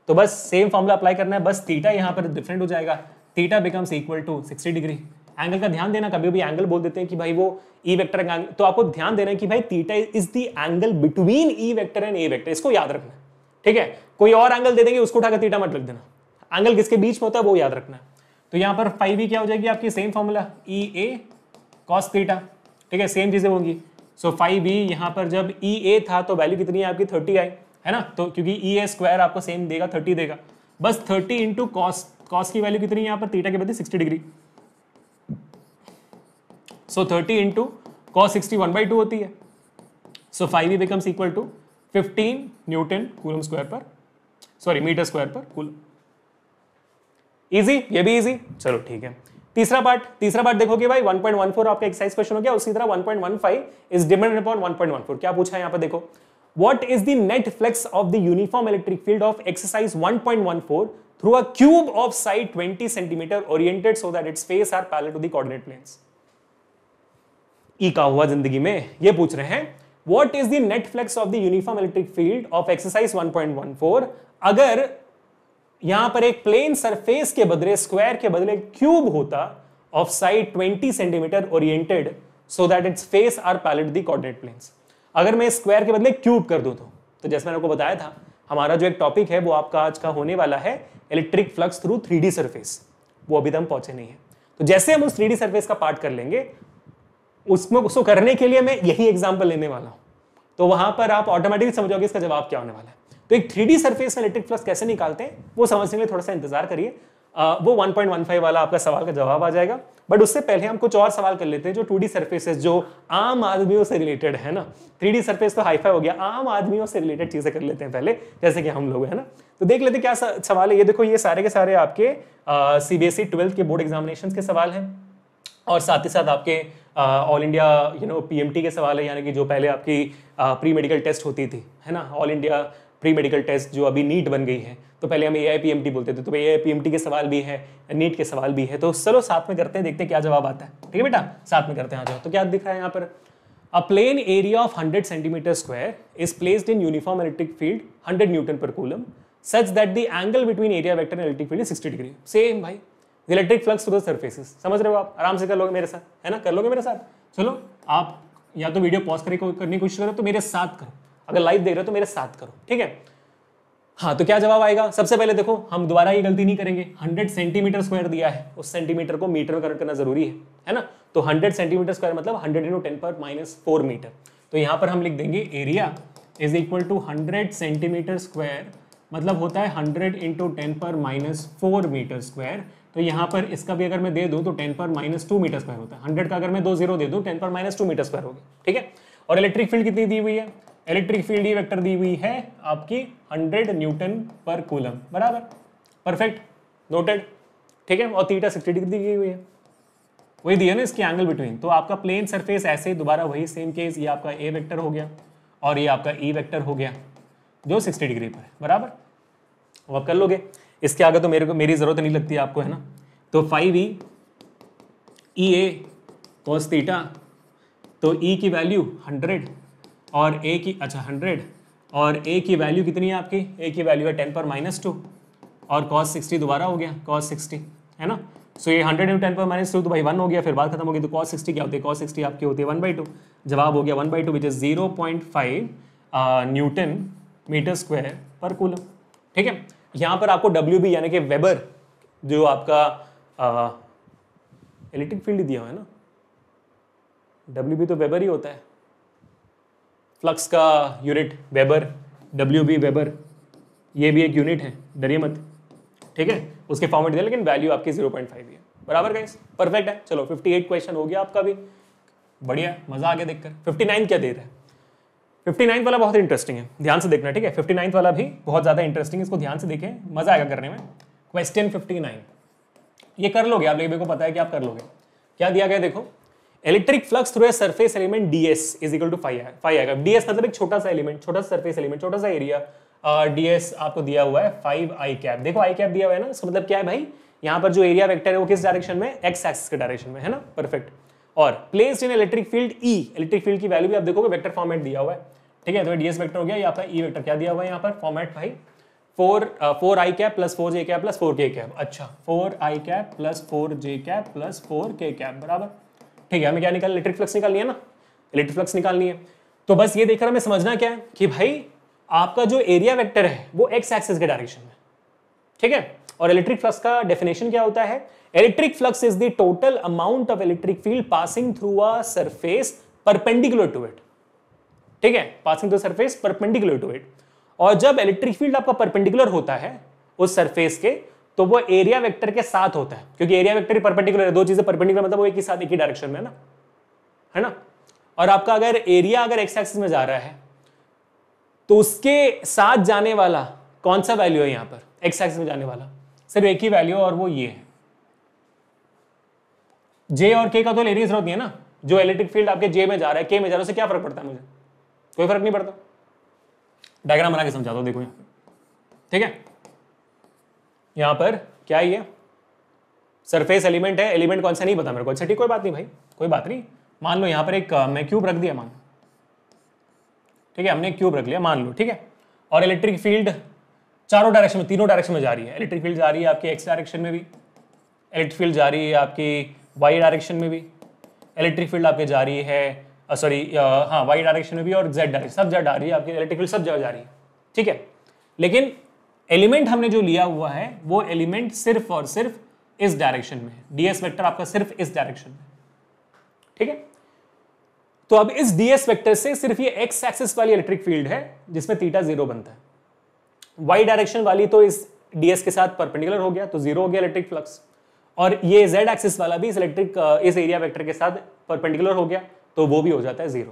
तो बस सेम फॉर्मूला अप्लाई करना है, बस थीटा यहाँ पर डिफरेंट हो जाएगा, theta becomes equal to 60 degree. Angle का ध्यान देना, कभी भी एंगल बोल देते हैं कि भाई वो ई वेक्टर का, तो आपको ध्यान देना है कि भाई theta is the angle between E vector and A vector, इसको याद रखना, ठीक है। कोई और एंगल दे देंगे उसको उठाकर थीटा मत लिख देना, एंगल किसके बीच में होता है वो याद रखना है। तो यहाँ पर फाइव ई क्या हो जाएगी आपकी, same formula E A cos theta, ठीक है, सेम चीजें होंगी। सो फाइव ई, यहाँ पर जब ई ए था तो वैल्यू कितनी है आपकी 30 आई है ना, तो क्योंकि ई ए स्क्वायर आपको सेम देगा 30 देगा, बस 30 इंटू कॉस, कॉस की वैल्यू कितनी है यहाँ पर थीटा के बदले 60 डिग्री। सो 30 इंटू कॉस 60 1/2 होती है। So five E becomes equal to 15 newton coulomb square per, sorry metre square per coulomb. Easy, ये भी इजी, चलो ठीक है। तीसरा पार्ट देखोगे भाई, 1.14 आपका एक्सरसाइज क्वेश्चन हो गया। उसी तरह 1.15 इज डिपेंडेंट अपॉन 1.14। क्या पूछा है यहाँ पर देखो, what is the net flux of the uniform electric field of exercise 1.14 through a cube of side 20 centimetre oriented so that its face are parallel to the coordinate planes. E का हुआ जिंदगी में, ये पूछ रहे हैं what is the net flux of the uniform electric field of exercise 1.14 अगर यहां पर एक प्लेन सरफेस के बदले, स्क्वायर के बदले क्यूब होता of side 20 centimetre oriented so that its face are parallel to the coordinate planes. अगर मैं स्क्वायर के बदले क्यूब कर दूं तो जैसे मैंने आपको बताया था, हमारा जो एक टॉपिक है वो आपका आज का होने वाला है electric flux through 3D surface, वो अभी हम पहुंचे नहीं है। तो जैसे हम उस 3D सरफेस का पार्ट कर लेंगे, उसमें उसको करने के लिए मैं यही एग्जाम्पल लेने वाला हूं, तो वहां पर आप ऑटोमेटिकली समझोगे इसका जवाब क्या होने वाला है। तो एक 3D सरफेस में इलेक्ट्रिक फ्लक्स कैसे निकालते हैं वो समझने के लिए थोड़ा सा इंतजार करिए, वो 1.15 वाला आपका सवाल का जवाब आ जाएगा। बट उससे पहले हम कुछ और सवाल कर लेते हैं जो 2D सरफेसेस, जो आम आदमियों से रिलेटेड है ना। 3D सरफेस तो हाईफाई हो गया, आम आदमियों से रिलेटेड चीजें कर लेते हैं पहले, जैसे कि हम लोग है ना। तो देख लेते क्या सवाल है। ये देखो, ये सारे के सारे आपके CBSE 12th के बोर्ड एग्जामिनेशन के सवाल हैं, और साथ ही साथ आपके ऑल इंडिया PMT के सवाल है, यानी कि जो पहले आपकी प्री मेडिकल टेस्ट होती थी है ना, all India pre medical test जो अभी नीट बन गई है, तो पहले हम AIPMT बोलते थे, तो AIPMT के सवाल भी है, नीट के सवाल भी है। तो चलो साथ में करते हैं, देखते हैं क्या जवाब आता है, ठीक है बेटा, साथ में करते हैं। आ जाओ, तो क्या दिख रहा है यहाँ पर, a plane area of 100 centimetre square is placed in uniform electric field 100 newton per coulomb such that the angle between area vector and electric field 60 degree. Same भाई, electric flux through the surfaces, समझ रहे हो आप, आराम से कर लोगे मेरे साथ है ना, कर लोगे मेरे साथ। चलो आप या तो वीडियो पॉज करने की कोशिश करो, तो मेरे साथ करो, अगर लाइव देख रहे हो तो मेरे साथ करो, ठीक है। हाँ, तो क्या जवाब आएगा, सबसे पहले देखो हम दोबारा ये गलती नहीं करेंगे। 100 सेंटीमीटर स्क्वायर दिया है, उस सेंटीमीटर को मीटर में कन्वर्ट करना जरूरी है ना। तो 100 सेंटीमीटर स्क्वायर मतलब 100 × 10⁻⁴ मीटर। तो यहाँ पर हम लिख देंगे area is equal to 100 centimetre square मतलब होता है 100 × 10⁻⁴ मीटर स्क्वायर। तो यहाँ पर इसका भी अगर मैं दे दूँ तो 10⁻² मीटर स्क्वायर होता है, 100 का अगर मैं 2 0 दे दूँ 10⁻² मीटर स्क्वायर होगी, ठीक है। और इलेक्ट्रिक फील्ड कितनी दी हुई है, इलेक्ट्रिक फील्ड ई वेक्टर दी हुई है आपकी 100 न्यूटन पर कूलम, बराबर, परफेक्ट, नोटेड, ठीक है। और थीटा 60 डिग्री दी हुई है, वही दिया ना इसकी एंगल बिटवीन। तो आपका प्लेन सरफेस ऐसे दोबारा वही सेम केस, ये आपका ए वेक्टर हो गया और ये आपका ई वेक्टर हो गया जो 60 डिग्री पर है, बराबर। वो आप कर लोगे, इसके आगे तो मेरी जरूरत नहीं लगती आपको, है ना। तो 5e E A cos theta, तो ई की वैल्यू 100 और ए की, अच्छा 100 और ए की वैल्यू कितनी है आपकी, ए की वैल्यू है 10⁻² और कॉस 60 दोबारा हो गया, कॉस 60 है ना। सो ये 100 × 10⁻² तो भाई 1 हो गया, फिर बात खत्म होगी। तो कॉस 60 क्या होती है, कॉस 60 आपकी होती है 1/2, जवाब हो गया 1/2 which is 0.5 newton metre square per coulomb, ठीक है। यहाँ पर आपको डब्ल्यू बी यानी कि वेबर जो आपका इलेक्ट्रिक फील्ड दिया हुआ है ना, डब्ल्यू बी तो वेबर ही होता है, फ्लक्स का यूनिट वेबर, WB वेबर, ये भी एक यूनिट है, डरिए मत, ठीक है। उसके फॉर्मेट दिया लेकिन वैल्यू आपकी 0.5 है, बराबर गाइस, परफेक्ट है। चलो 58 क्वेश्चन हो गया आपका भी, बढ़िया, मजा आ गया देखकर। 59 क्या दे रहा है, 59 वाला बहुत इंटरेस्टिंग है, ध्यान से देखना, ठीक है। 59 वाला भी बहुत ज्यादा इंटरेस्टिंग है, इसको ध्यान से देखें, मजा आएगा करने में। क्वेश्चन 59 ये कर लोगे आप, लेकिन मेरे को पता है कि आप कर लोगे। क्या दिया गया देखो, electric flux through a surface element ds is equal to phi आएगा। ds मतलब एक छोटा सा एलिमेंट, छोटा सा सरफेस एलिमेंट, छोटा सा एरिया ds आपको दिया हुआ है 5i कैप। देखो i कैप दिया हुआ है ना, इसका मतलब क्या है भाई, यहाँ पर जो एरिया वेक्टर है वो किस डायरेक्शन में, x एक्सिस के डायरेक्शन में है ना, परफेक्ट। और placed in electric field e, electric field की वैल्यू भी आप देखोगे वेक्टर फॉर्मेट दिया हुआ है, ठीक है। तो ds वेक्टर हो गया, यहाँ पर e वेक्टर क्या दिया हुआ है यहाँ पर फॉर्मेट भाई, 4i cap + 4j cap + 4k cap. अच्छा, 4i cap + 4j cap + 4k cap बराबर, ठीक है। हमें क्या निकालना, इलेक्ट्रिक फ्लक्स निकालनी है ना, इलेक्ट्रिक फ्लक्स निकालनी है। तो बस ये देखकर हमें समझना क्या है कि भाई आपका जो एरिया वेक्टर है वो x एक्सिस के डायरेक्शन में, ठीक है। और इलेक्ट्रिक फ्लक्स का डेफिनेशन क्या होता है, electric flux is the total amount of electric field passing through a surface perpendicular to it, ठीक है, passing through surface perpendicular to it. और जब इलेक्ट्रिक फील्ड आपका परपेंडिकुलर होता है उस सरफेस के, तो वो एरिया वेक्टर के साथ होता है, क्योंकि एरिया वेक्टर ही परपेंडिकुलर है। दो चीजें परपेंडिकुलर मतलब वो एक ही साथ, एक ही डायरेक्शन में है ना, है ना। और आपका अगर एरिया अगर एक्स एक्सिस में जा रहा है तो उसके साथ जाने वाला कौन सा वैल्यू है, यहाँ पर एक्स एक्सिस में जाने वाला सिर्फ एक ही वैल्यू, और वो ये है जे और के का तो लेने की जरूरत नहीं है ना। जो इलेक्ट्रिक फील्ड आपके जे में जा रहा है, के में जा रहा है, उससे क्या फर्क पड़ता है, मुझे कोई फर्क नहीं पड़ता। डायग्राम बना के समझाता हूं, देखो यहाँ, ठीक है। यहाँ पर क्या है, ये सरफेस एलिमेंट है, एलिमेंट कौन सा नहीं पता मेरे को, अच्छा ठीक, कोई बात नहीं भाई, कोई बात नहीं। मान लो यहाँ पर एक मैं क्यूब रख दिया, मान, ठीक है, हमने क्यूब रख लिया मान लो, ठीक है। और इलेक्ट्रिक फील्ड चारों डायरेक्शन में, तीनों डायरेक्शन में जा रही है। इलेक्ट्रिक फील्ड जा रही है आपकी एक्स डायरेक्शन में भी, इलेक्ट्रिक फील्ड जा रही है आपकी वाई डायरेक्शन में भी, इलेक्ट्रिक फील्ड आपकी जा रही है वाई डायरेक्शन में भी, और जेड डायरेक्शन, सब जगह जा रही है आपकी इलेक्ट्रिक फील्ड, सब जगह जा रही है, ठीक है। लेकिन एलिमेंट हमने जो लिया हुआ है वो एलिमेंट सिर्फ और सिर्फ इस डायरेक्शन में है, डीएस वेक्टर आपका सिर्फ इस डायरेक्शन में, ठीक है। तो अब इस डीएस वेक्टर से सिर्फ ये एक्स एक्सिस वाली इलेक्ट्रिक फील्ड है जिसमें थीटा 0 बनता है, वाई डायरेक्शन वाली तो इस डीएस के साथ परपेंडिकुलर हो गया तो 0 हो गया इलेक्ट्रिक फ्लक्स, और ये जेड एक्सिस वाला भी इस एरिया वेक्टर के साथ परपेंडिकुलर हो गया तो वो भी हो जाता है 0।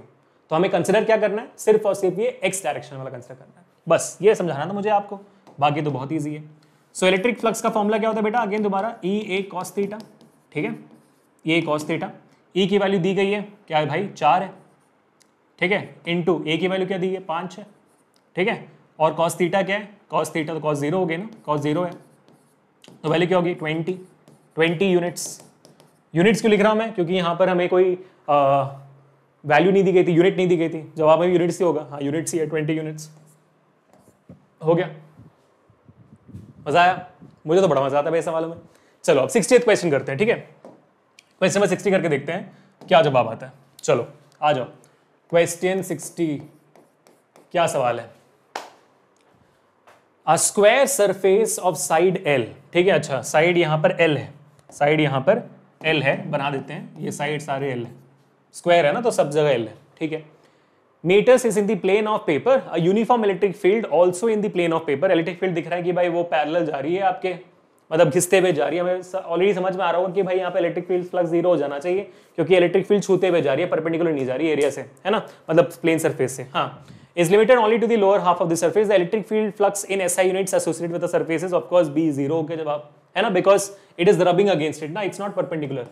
तो हमें कंसिडर क्या करना है, सिर्फ और सिर्फ ये एक्स डायरेक्शन वाला कंसिडर करना है, बस ये समझाना था मुझे आपको, बाकी तो बहुत इजी है। सो इलेक्ट्रिक फ्लक्स का फॉर्मूला क्या होता है बेटा, अगेन दोबारा E A cos थीटा, ठीक है, E cos थीटा। E की वैल्यू दी गई है क्या है भाई, 4 है, ठीक है, इनटू A की वैल्यू क्या दी है, 5 है, ठीक है। और cos थीटा क्या है, cos थीटा तो cos 0 हो गए ना, cos 0 है तो वैल्यू क्या होगी 20 यूनिट्स। यूनिट्स क्यों लिख रहा हूँ मैं, क्योंकि यहाँ पर हमें कोई वैल्यू नहीं दी गई थी, यूनिट नहीं दी गई थी, जवाब में यूनिट्स ही होगा, हाँ यूनिट्स ही है, 20 यूनिट्स हो गया। मजा आया, मुझे तो बड़ा मजा आता है भाई सवालों में। चलो अब 60th क्वेश्चन करते हैं, ठीक है, क्वेश्चन नंबर 60 करके देखते हैं क्या जवाब आता है। चलो आ जाओ, क्वेश्चन 60 क्या सवाल है, a square surface of side L, ठीक है। अच्छा साइड यहाँ पर L है, साइड यहाँ पर L है, बना देते हैं, ये साइड सारे L है, स्क्वायर है ना तो सब जगह L है, ठीक है। Metres is in the plane of paper, a uniform electric field also in the plane of paper. Electric field दिख रहा है कि भाई वो पैरेलल जा रही है आपके, मतलब घिसते हुए जा रही है, हमें ऑलरेडी समझ में आ रहा होगा कि भाई यहाँ पे इलेक्ट्रिक फील्ड फ्लक्स 0 हो जाना चाहिए क्योंकि इलेक्ट्रिक फील्ड छूते हुए जा रही है, परपेंडिकुलर नहीं जा रही एरिया से, है ना, मतलब प्लेन सरफेस से। हाँ, is limited only to the lower half of the surface, the electric field flux in SI units associated with the surfaces of course B 0 हो गया जवाब, है ना, because it is rubbing against it ना, it's not perpendicular.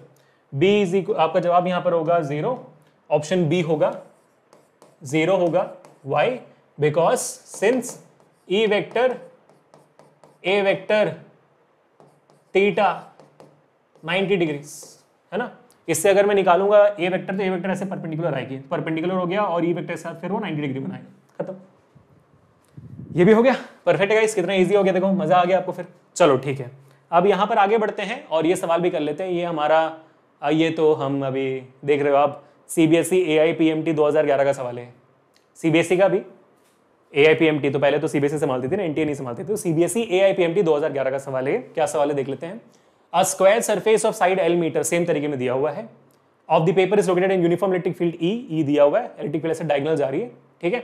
B is आपका जवाब यहाँ पर होगा 0, ऑप्शन बी होगा 0 होगा, why because since E vector A vector theta 90 degrees है ना, इससे अगर मैं निकालूंगा ए वेक्टर तो ए वेक्टर ऐसे परपेंडिकुलर आएगी, परपेंडिकुलर हो गया और ई वेक्टर के साथ फिर वो 90 डिग्री बनाएगा, खत्म, ये भी हो गया, परफेक्ट है गाइस, कितना इजी हो गया देखो, मजा आ गया आपको फिर। चलो ठीक है, अब यहाँ पर आगे बढ़ते हैं और ये सवाल भी कर लेते हैं, ये हमारा ये तो हम अभी देख रहे हो आप CBSE AIPMT 2011 का सवाल है, CBSE का भी AIPMT, तो पहले तो CBSE संभालती थी ना, NTA नहीं संभालती थी, तो CBSE AIPMT 2011 का सवाल है। क्या सवाल है देख लेते हैं, a square surface of side L metre, same तरीके में दिया हुआ है, of the paper is located in uniform electric field E, E दिया हुआ है, इलेक्ट्रिक फील्ड से डायगोनल जा रही है, ठीक है,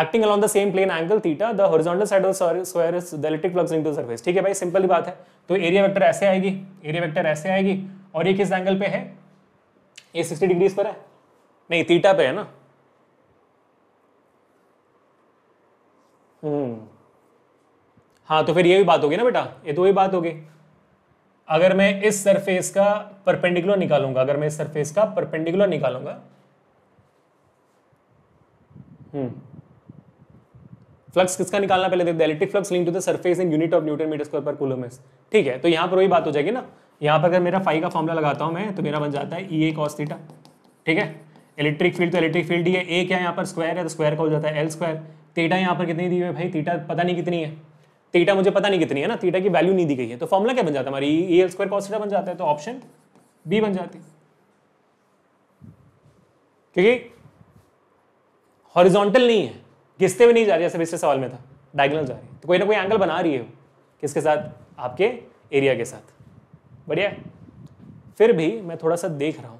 acting along the same plane angle theta, the horizontal side of the square is the electric flux into the surface, ठीक है भाई, सिंपल ही बात है। तो एरिया वेक्टर ऐसे आएगी, एरिया वेक्टर ऐसे आएगी, और ये किस एंगल पे है, ये 60 डिग्रीज पर है, नहीं थीटा पे है ना, हाँ तो फिर ये भी बात होगी ना बेटा, ये तो वही बात होगी। अगर मैं इस सरफेस का परपेंडिकुलर निकालूंगा, अगर मैं इस सरफेस का परपेंडिकुलर निकालूंगा फ्लक्स किसका निकालना पहले देखते हैं, electric flux link to the surface in unit of newton metre square per coulomb है, ठीक है। तो यहाँ पर वही बात हो जाएगी ना, यहाँ पर अगर मेरा फाई का फॉर्मुला लगाता हूँ मैं तो मेरा बन जाता है ई ए कॉस थीटा, ठीक है। इलेक्ट्रिक फील्ड तो इलेक्ट्रिक फील्ड ही है, ए क्या यहाँ पर स्क्वायर है तो स्क्वायर का हो जाता है एल स्क्वायर। थीटा यहाँ पर कितनी दी है भाई, थीटा पता नहीं कितनी है, थीटा मुझे पता नहीं कितनी है ना, थीटा की वैल्यू नहीं दी गई है। तो फॉर्मुला क्या बन जाता है हमारी, E L square cos theta बन जाता है, तो ऑप्शन बी बन जाती है, क्योंकि हॉरिजॉन्टल नहीं है, घिसते हुए नहीं जा रही है, जैसे पिछले सवाल में था डायगोनल जा रही है, तो कोई ना कोई एंगल बना रही है वो, किसके साथ, आपके एरिया के साथ। बढ़िया, फिर भी मैं थोड़ा सा देख रहा हूं,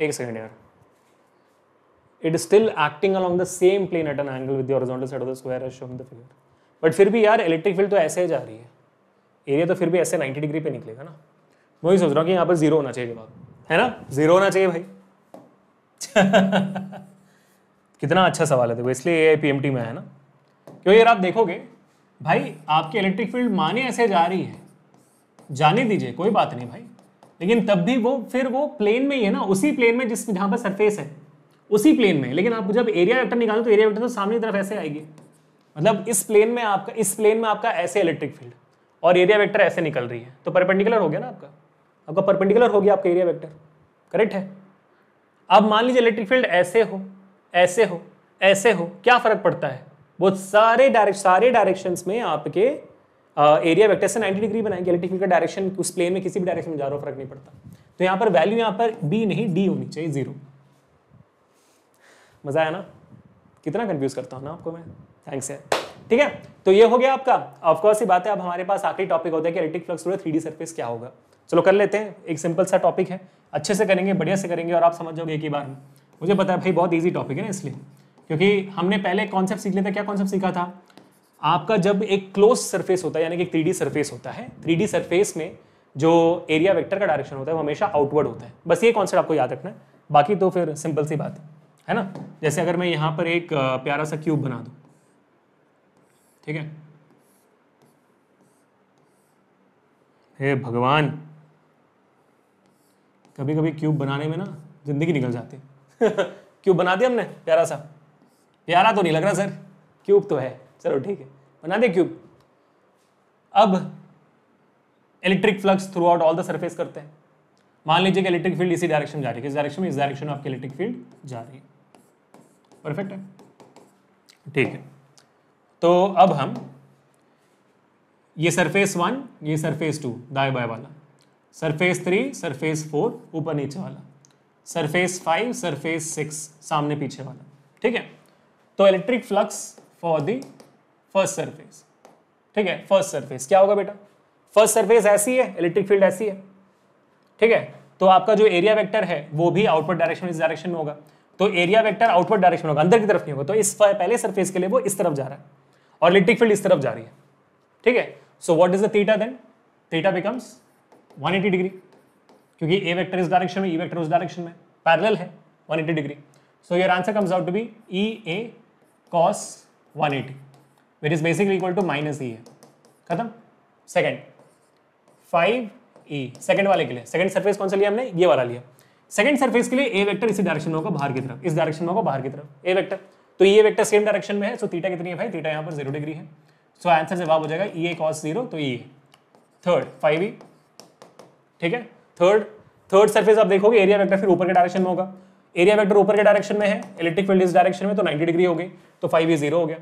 एक सेकेंड यार, it is still acting along the same plane at an angle with the horizontal side of the square as shown in the figure, but फिर भी यार इलेक्ट्रिक फील्ड तो ऐसे ही जा रही है, एरिया तो फिर भी ऐसे 90 डिग्री पे निकलेगा ना। मैं वही सोच रहा हूँ कि यहाँ पर जीरो होना चाहिए जवाब, है ना, जीरो होना चाहिए भाई। कितना अच्छा सवाल है, देखो इसलिए ये पीएमटी में है ना, क्योंकि यार आप देखोगे भाई आपकी इलेक्ट्रिक फील्ड माने ऐसे जा रही है, जाने दीजिए कोई बात नहीं भाई, लेकिन तब भी वो फिर वो प्लेन में ही है ना, उसी प्लेन में जिस जहाँ पर सरफेस है उसी प्लेन में, लेकिन आप जब एरिया वेक्टर निकालो तो एरिया वेक्टर तो सामने की तरफ ऐसे आएगी, मतलब इस प्लेन में आपका, इस प्लेन में आपका ऐसे इलेक्ट्रिक फील्ड और एरिया वेक्टर ऐसे निकल रही है, तो परपेंडिकुलर हो गया ना आपका, आपका परपेंडिकुलर हो गया आपका एरिया वेक्टर, करेक्ट है। अब मान लीजिए इलेक्ट्रिक फील्ड ऐसे हो, ऐसे हो, ऐसे हो, क्या फर्क पड़ता है, वो सारे डायरेक्शंस में आपके एरिया वेक्टर से 90 डिग्री बनाएंगे, इलेक्ट्रिक फील्ड का डायरेक्शन उस प्लेन में किसी भी डायरेक्शन में जा रहा हो फर्क नहीं पड़ता। तो यहाँ पर वैल्यू यहाँ पर बी नहीं डी होनी चाहिए, जीरो। मजा आया ना, कितना कंफ्यूज करता हूँ ना आपको मैं, थैंक्स यार, ठीक है। तो ये हो गया आपका, ऑफ कोर्स ही बात है। अब हमारे पास आखिरी टॉपिक होता है कि electric flux through 3D surface क्या होगा, चलो कर लेते हैं, एक सिंपल सा टॉपिक है, अच्छे से करेंगे, बढ़िया से करेंगे और आप समझ जाओगे एक ही बार में। मुझे पता है भाई बहुत ईजी टॉपिक है ना, इसलिए क्योंकि हमने पहले कॉन्सेप्ट सीख लिया था, क्या कॉन्सेप्ट सीखा था आपका, जब एक क्लोज सरफेस होता है यानी कि 3D सरफेस होता है, 3D सरफेस में जो एरिया वेक्टर का डायरेक्शन होता है वो हमेशा आउटवर्ड होता है, बस ये कॉन्सेप्ट आपको याद रखना है, बाकी तो फिर सिंपल सी बात है ना। जैसे अगर मैं यहाँ पर एक प्यारा सा क्यूब बना दूँ, ठीक है, हे भगवान कभी कभी क्यूब बनाने में ना जिंदगी निकल जाती है। क्यूब बना दिया हमने प्यारा सा, प्यारा तो नहीं लग रहा सर, क्यूब तो है, चलो ठीक है बना दिया क्यूब। अब electric flux through out all the surface करते हैं, मान लीजिए कि इलेक्ट्रिक फील्ड इसी डायरेक्शन जा रही है, इस डायरेक्शन में, इस डायरेक्शन में आपकी इलेक्ट्रिक फील्ड जा रही है, परफेक्ट है, ठीक है। तो अब हम ये सरफेस 1, ये सरफेस 2 दाएं बाएं वाला, सरफेस 3, सरफेस 4 ऊपर नीचे वाला, सरफेस 5, सरफेस 6 सामने पीछे वाला, ठीक है। तो electric flux for the first surface, ठीक है, फर्स्ट सरफेस क्या होगा बेटा, फर्स्ट सरफेस ऐसी है, इलेक्ट्रिक फील्ड ऐसी है, ठीक है। तो आपका जो एरिया वेक्टर है वो भी आउटवर्ड डायरेक्शन, इस डायरेक्शन में होगा, तो एरिया वेक्टर आउटवर्ड डायरेक्शन होगा, अंदर की तरफ नहीं होगा। तो इस पहले सरफेस के लिए वो इस तरफ जा रहा है और इलेक्ट्रिक फील्ड इस तरफ जा रही है, ठीक है। So what is the theta then, theta becomes 180 degree, क्योंकि ए वेक्टर इस डायरेक्शन में, ई वेक्टर उस डायरेक्शन में, पैरेलल है 180 degree. So your answer comes out to be E A cos 180, which is basically equal to minus E A, खत्म। Second 5 ई, second वाले के लिए, सेकेंड सरफेस कौन सा लिया हमने, ये वाला लिया। सेकेंड सरफेस के लिए ए वेक्टर इसी डायरेक्शन में होगा बाहर की तरफ, इस डायरेक्शन में होगा बाहर की तरफ ए वेक्टर, तो ये वेक्टर सेम डायरेक्शन में है। सो थीटा कितनी है भाई, थीटा यहाँ पर 0 डिग्री है। सो आंसर जवाब हो जाएगा ई ए कॉस 0, तो ये थर्ड 5e, ठीक है। थर्ड सरफेस आप देखोगे एरिया वेक्टर फिर ऊपर के डायरेक्शन में होगा, एरिया वेक्टर ऊपर के डायरेक्शन में है, इलेक्ट्रिक फील्ड इस डायरेक्शन में, तो 90 डिग्री हो गई, तो 5e 0 हो गया,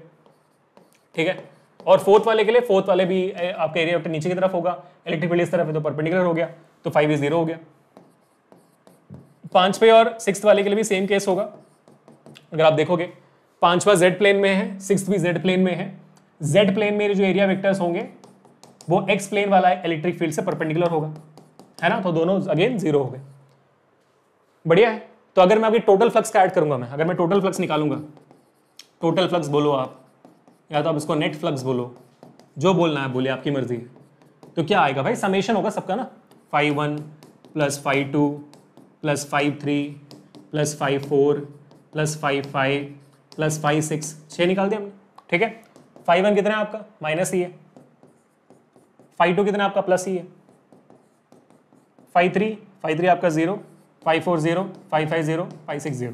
ठीक है। और फोर्थ वाले के लिए, फोर्थ वाले भी आपका एरिया वेक्टर नीचे की तरफ होगा, इलेक्ट्रिक फील्ड इस तरफ है, तो परपेंडिकुलर हो गया, तो 5e 0 हो गया। पांचवे और सिक्स्थ वाले के लिए भी सेम केस होगा, अगर आप देखोगे पांचवा z प्लेन में है, सिक्स्थ भी z प्लेन में है, z प्लेन में जो एरिया वेक्टर्स होंगे वो x प्लेन वाला इलेक्ट्रिक फील्ड से परपेंडिकुलर होगा, है ना, तो दोनों अगेन 0 हो गए, बढ़िया है। तो अगर मैं अभी टोटल फ्लक्स का ऐड करूंगा, मैं अगर मैं टोटल फ्लक्स निकालूंगा, टोटल फ्लक्स बोलो आप, या तो आप इसको नेट फ्लक्स बोलो, जो बोलना है बोलिए, आपकी मर्जी है। तो क्या आएगा भाई, समेशन होगा सबका ना, 5 1 plus 5 2 plus 53 plus 54 plus 55 plus 56, 6 निकाल दिया हमने। ठीक है, 51 कितना है आपका? माइनस ही है। 52 कितना आपका? प्लस ही है। 53 आपका 0, 540, 550, 560,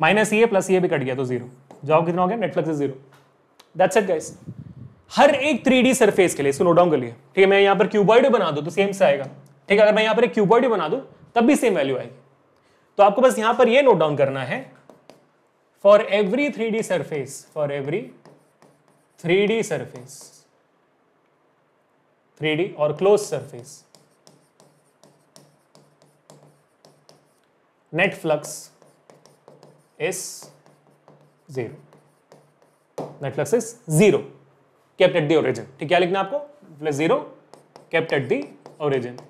माइनस ये प्लस ये भी कट गया तो 0। जवाब कितना हो गया? Net flux 0। That's it guys. हर एक 3D सरफेस के लिए इसको नोट डाउन कर लिया। ठीक है, मैं यहाँ पर क्यूबॉइड बना दूं तो सेम से आएगा। ठीक है, अगर मैं यहाँ पर एक क्यूबॉइड बना दूं तब भी सेम वैल्यू आएगी। तो आपको बस यहाँ पर ये नोट डाउन करना है, for every 3D surface 3D और close surface, net flux is 0। Net flux is 0 kept at the origin। ठीक, क्या लिखना आपको? Plus 0 kept at the origin।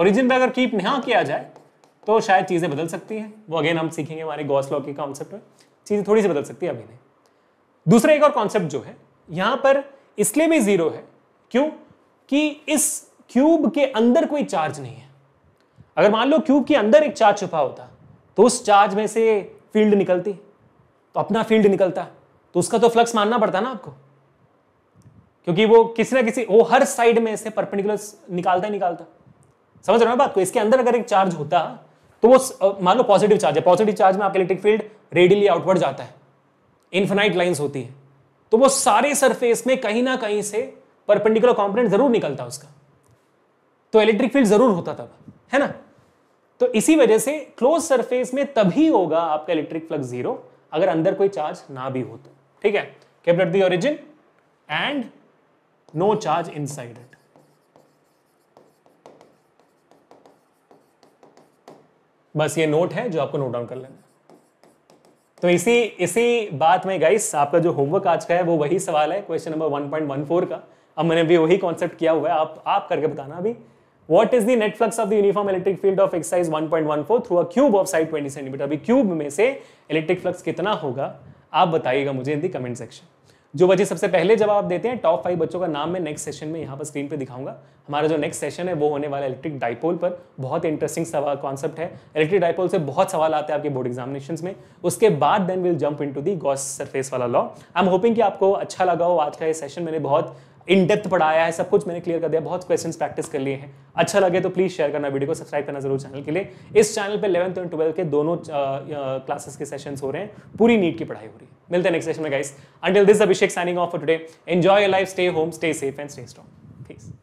Origin पे अगर कीप ना किया जाए तो शायद चीजें बदल सकती हैं। वो अगेन हम सीखेंगे हमारे गॉस लॉ के कॉन्सेप्ट में, चीजें थोड़ी सी बदल सकती है, अभी नहीं। दूसरा एक और कॉन्सेप्ट जो है यहां पर, इसलिए भी 0 है क्योंकि इस क्यूब के अंदर कोई चार्ज नहीं है। अगर मान लो क्यूब के अंदर एक चार्ज छुपा होता तो उस चार्ज में से फील्ड निकलती, तो अपना फील्ड निकलता, तो उसका तो फ्लक्स मानना पड़ता ना आपको, क्योंकि वो किसी ना किसी, वो हर साइड में से परपेंडिकुलर निकालता ही निकालता। समझ रहे हो बात को? इसके अंदर अगर एक चार्ज होता तो वो, मान लो पॉजिटिव चार्ज है, पॉजिटिव चार्ज में आपका इलेक्ट्रिक फील्ड रेडियली आउटवर्ड जाता है, इनफिनाइट लाइंस होती है, तो वो सारे सरफेस में कहीं ना कहीं से परपेंडिकुलर कॉम्पोनेंट जरूर निकलता उसका, तो इलेक्ट्रिक फील्ड जरूर होता तब, है ना। तो इसी वजह से क्लोज सरफेस में तभी होगा आपका इलेक्ट्रिक फ्लक्स 0 अगर अंदर कोई चार्ज ना भी हो तो। ठीक है, kept at the origin and no charge inside it. बस ये नोट है जो आपको नोट डाउन कर लेना। तो इसी बात में गाइस आपका जो होमवर्क आज का है वो वही सवाल है, क्वेश्चन नंबर 1.14 का। अब मैंने भी वही कॉन्सेप्ट किया हुआ है, आप करके बताना अभी। What is the net flux of the uniform electric field of exercise 1.14 through a cube of side 20 cm? अभी क्यूब में से इलेक्ट्रिक फ्लक्स कितना होगा आप बताइएगा मुझे इन दी कमेंट सेक्शन। जो बच्चे सबसे पहले जवाब देते हैं, टॉप 5 बच्चों का नाम मैं नेक्स्ट सेशन में यहाँ पर स्क्रीन पे दिखाऊंगा। हमारा जो नेक्स्ट सेशन है वो होने वाला इलेक्ट्रिक डाइपोल पर, बहुत इंटरेस्टिंग सवाल कॉन्सेप्ट है। इलेक्ट्रिक डाइपोल से बहुत सवाल आते हैं आपके बोर्ड एग्जामिनेशन में। उसके बाद then will jump into the Gauss surface वाला लॉ। आई एम होपिंग कि आपको अच्छा लगा हो आज का ये सेशन। मैंने बहुत इन डेप्थ पढ़ाया है, सब कुछ मैंने क्लियर कर दिया, बहुत क्वेश्चंस प्रैक्टिस कर लिए हैं। अच्छा लगे तो प्लीज शेयर करना, वीडियो को सब्सक्राइब करना जरूर चैनल के लिए। इस चैनल पे 11th और 12th के दोनों क्लासेस के सेशंस हो रहे हैं, पूरी नीट की पढ़ाई हो रही है। मिलते हैं नेक्स्ट सेशन में guys. Until this Abhishek signing off for today. Enjoy your life, stay home, stay safe and stay strong. Thanks.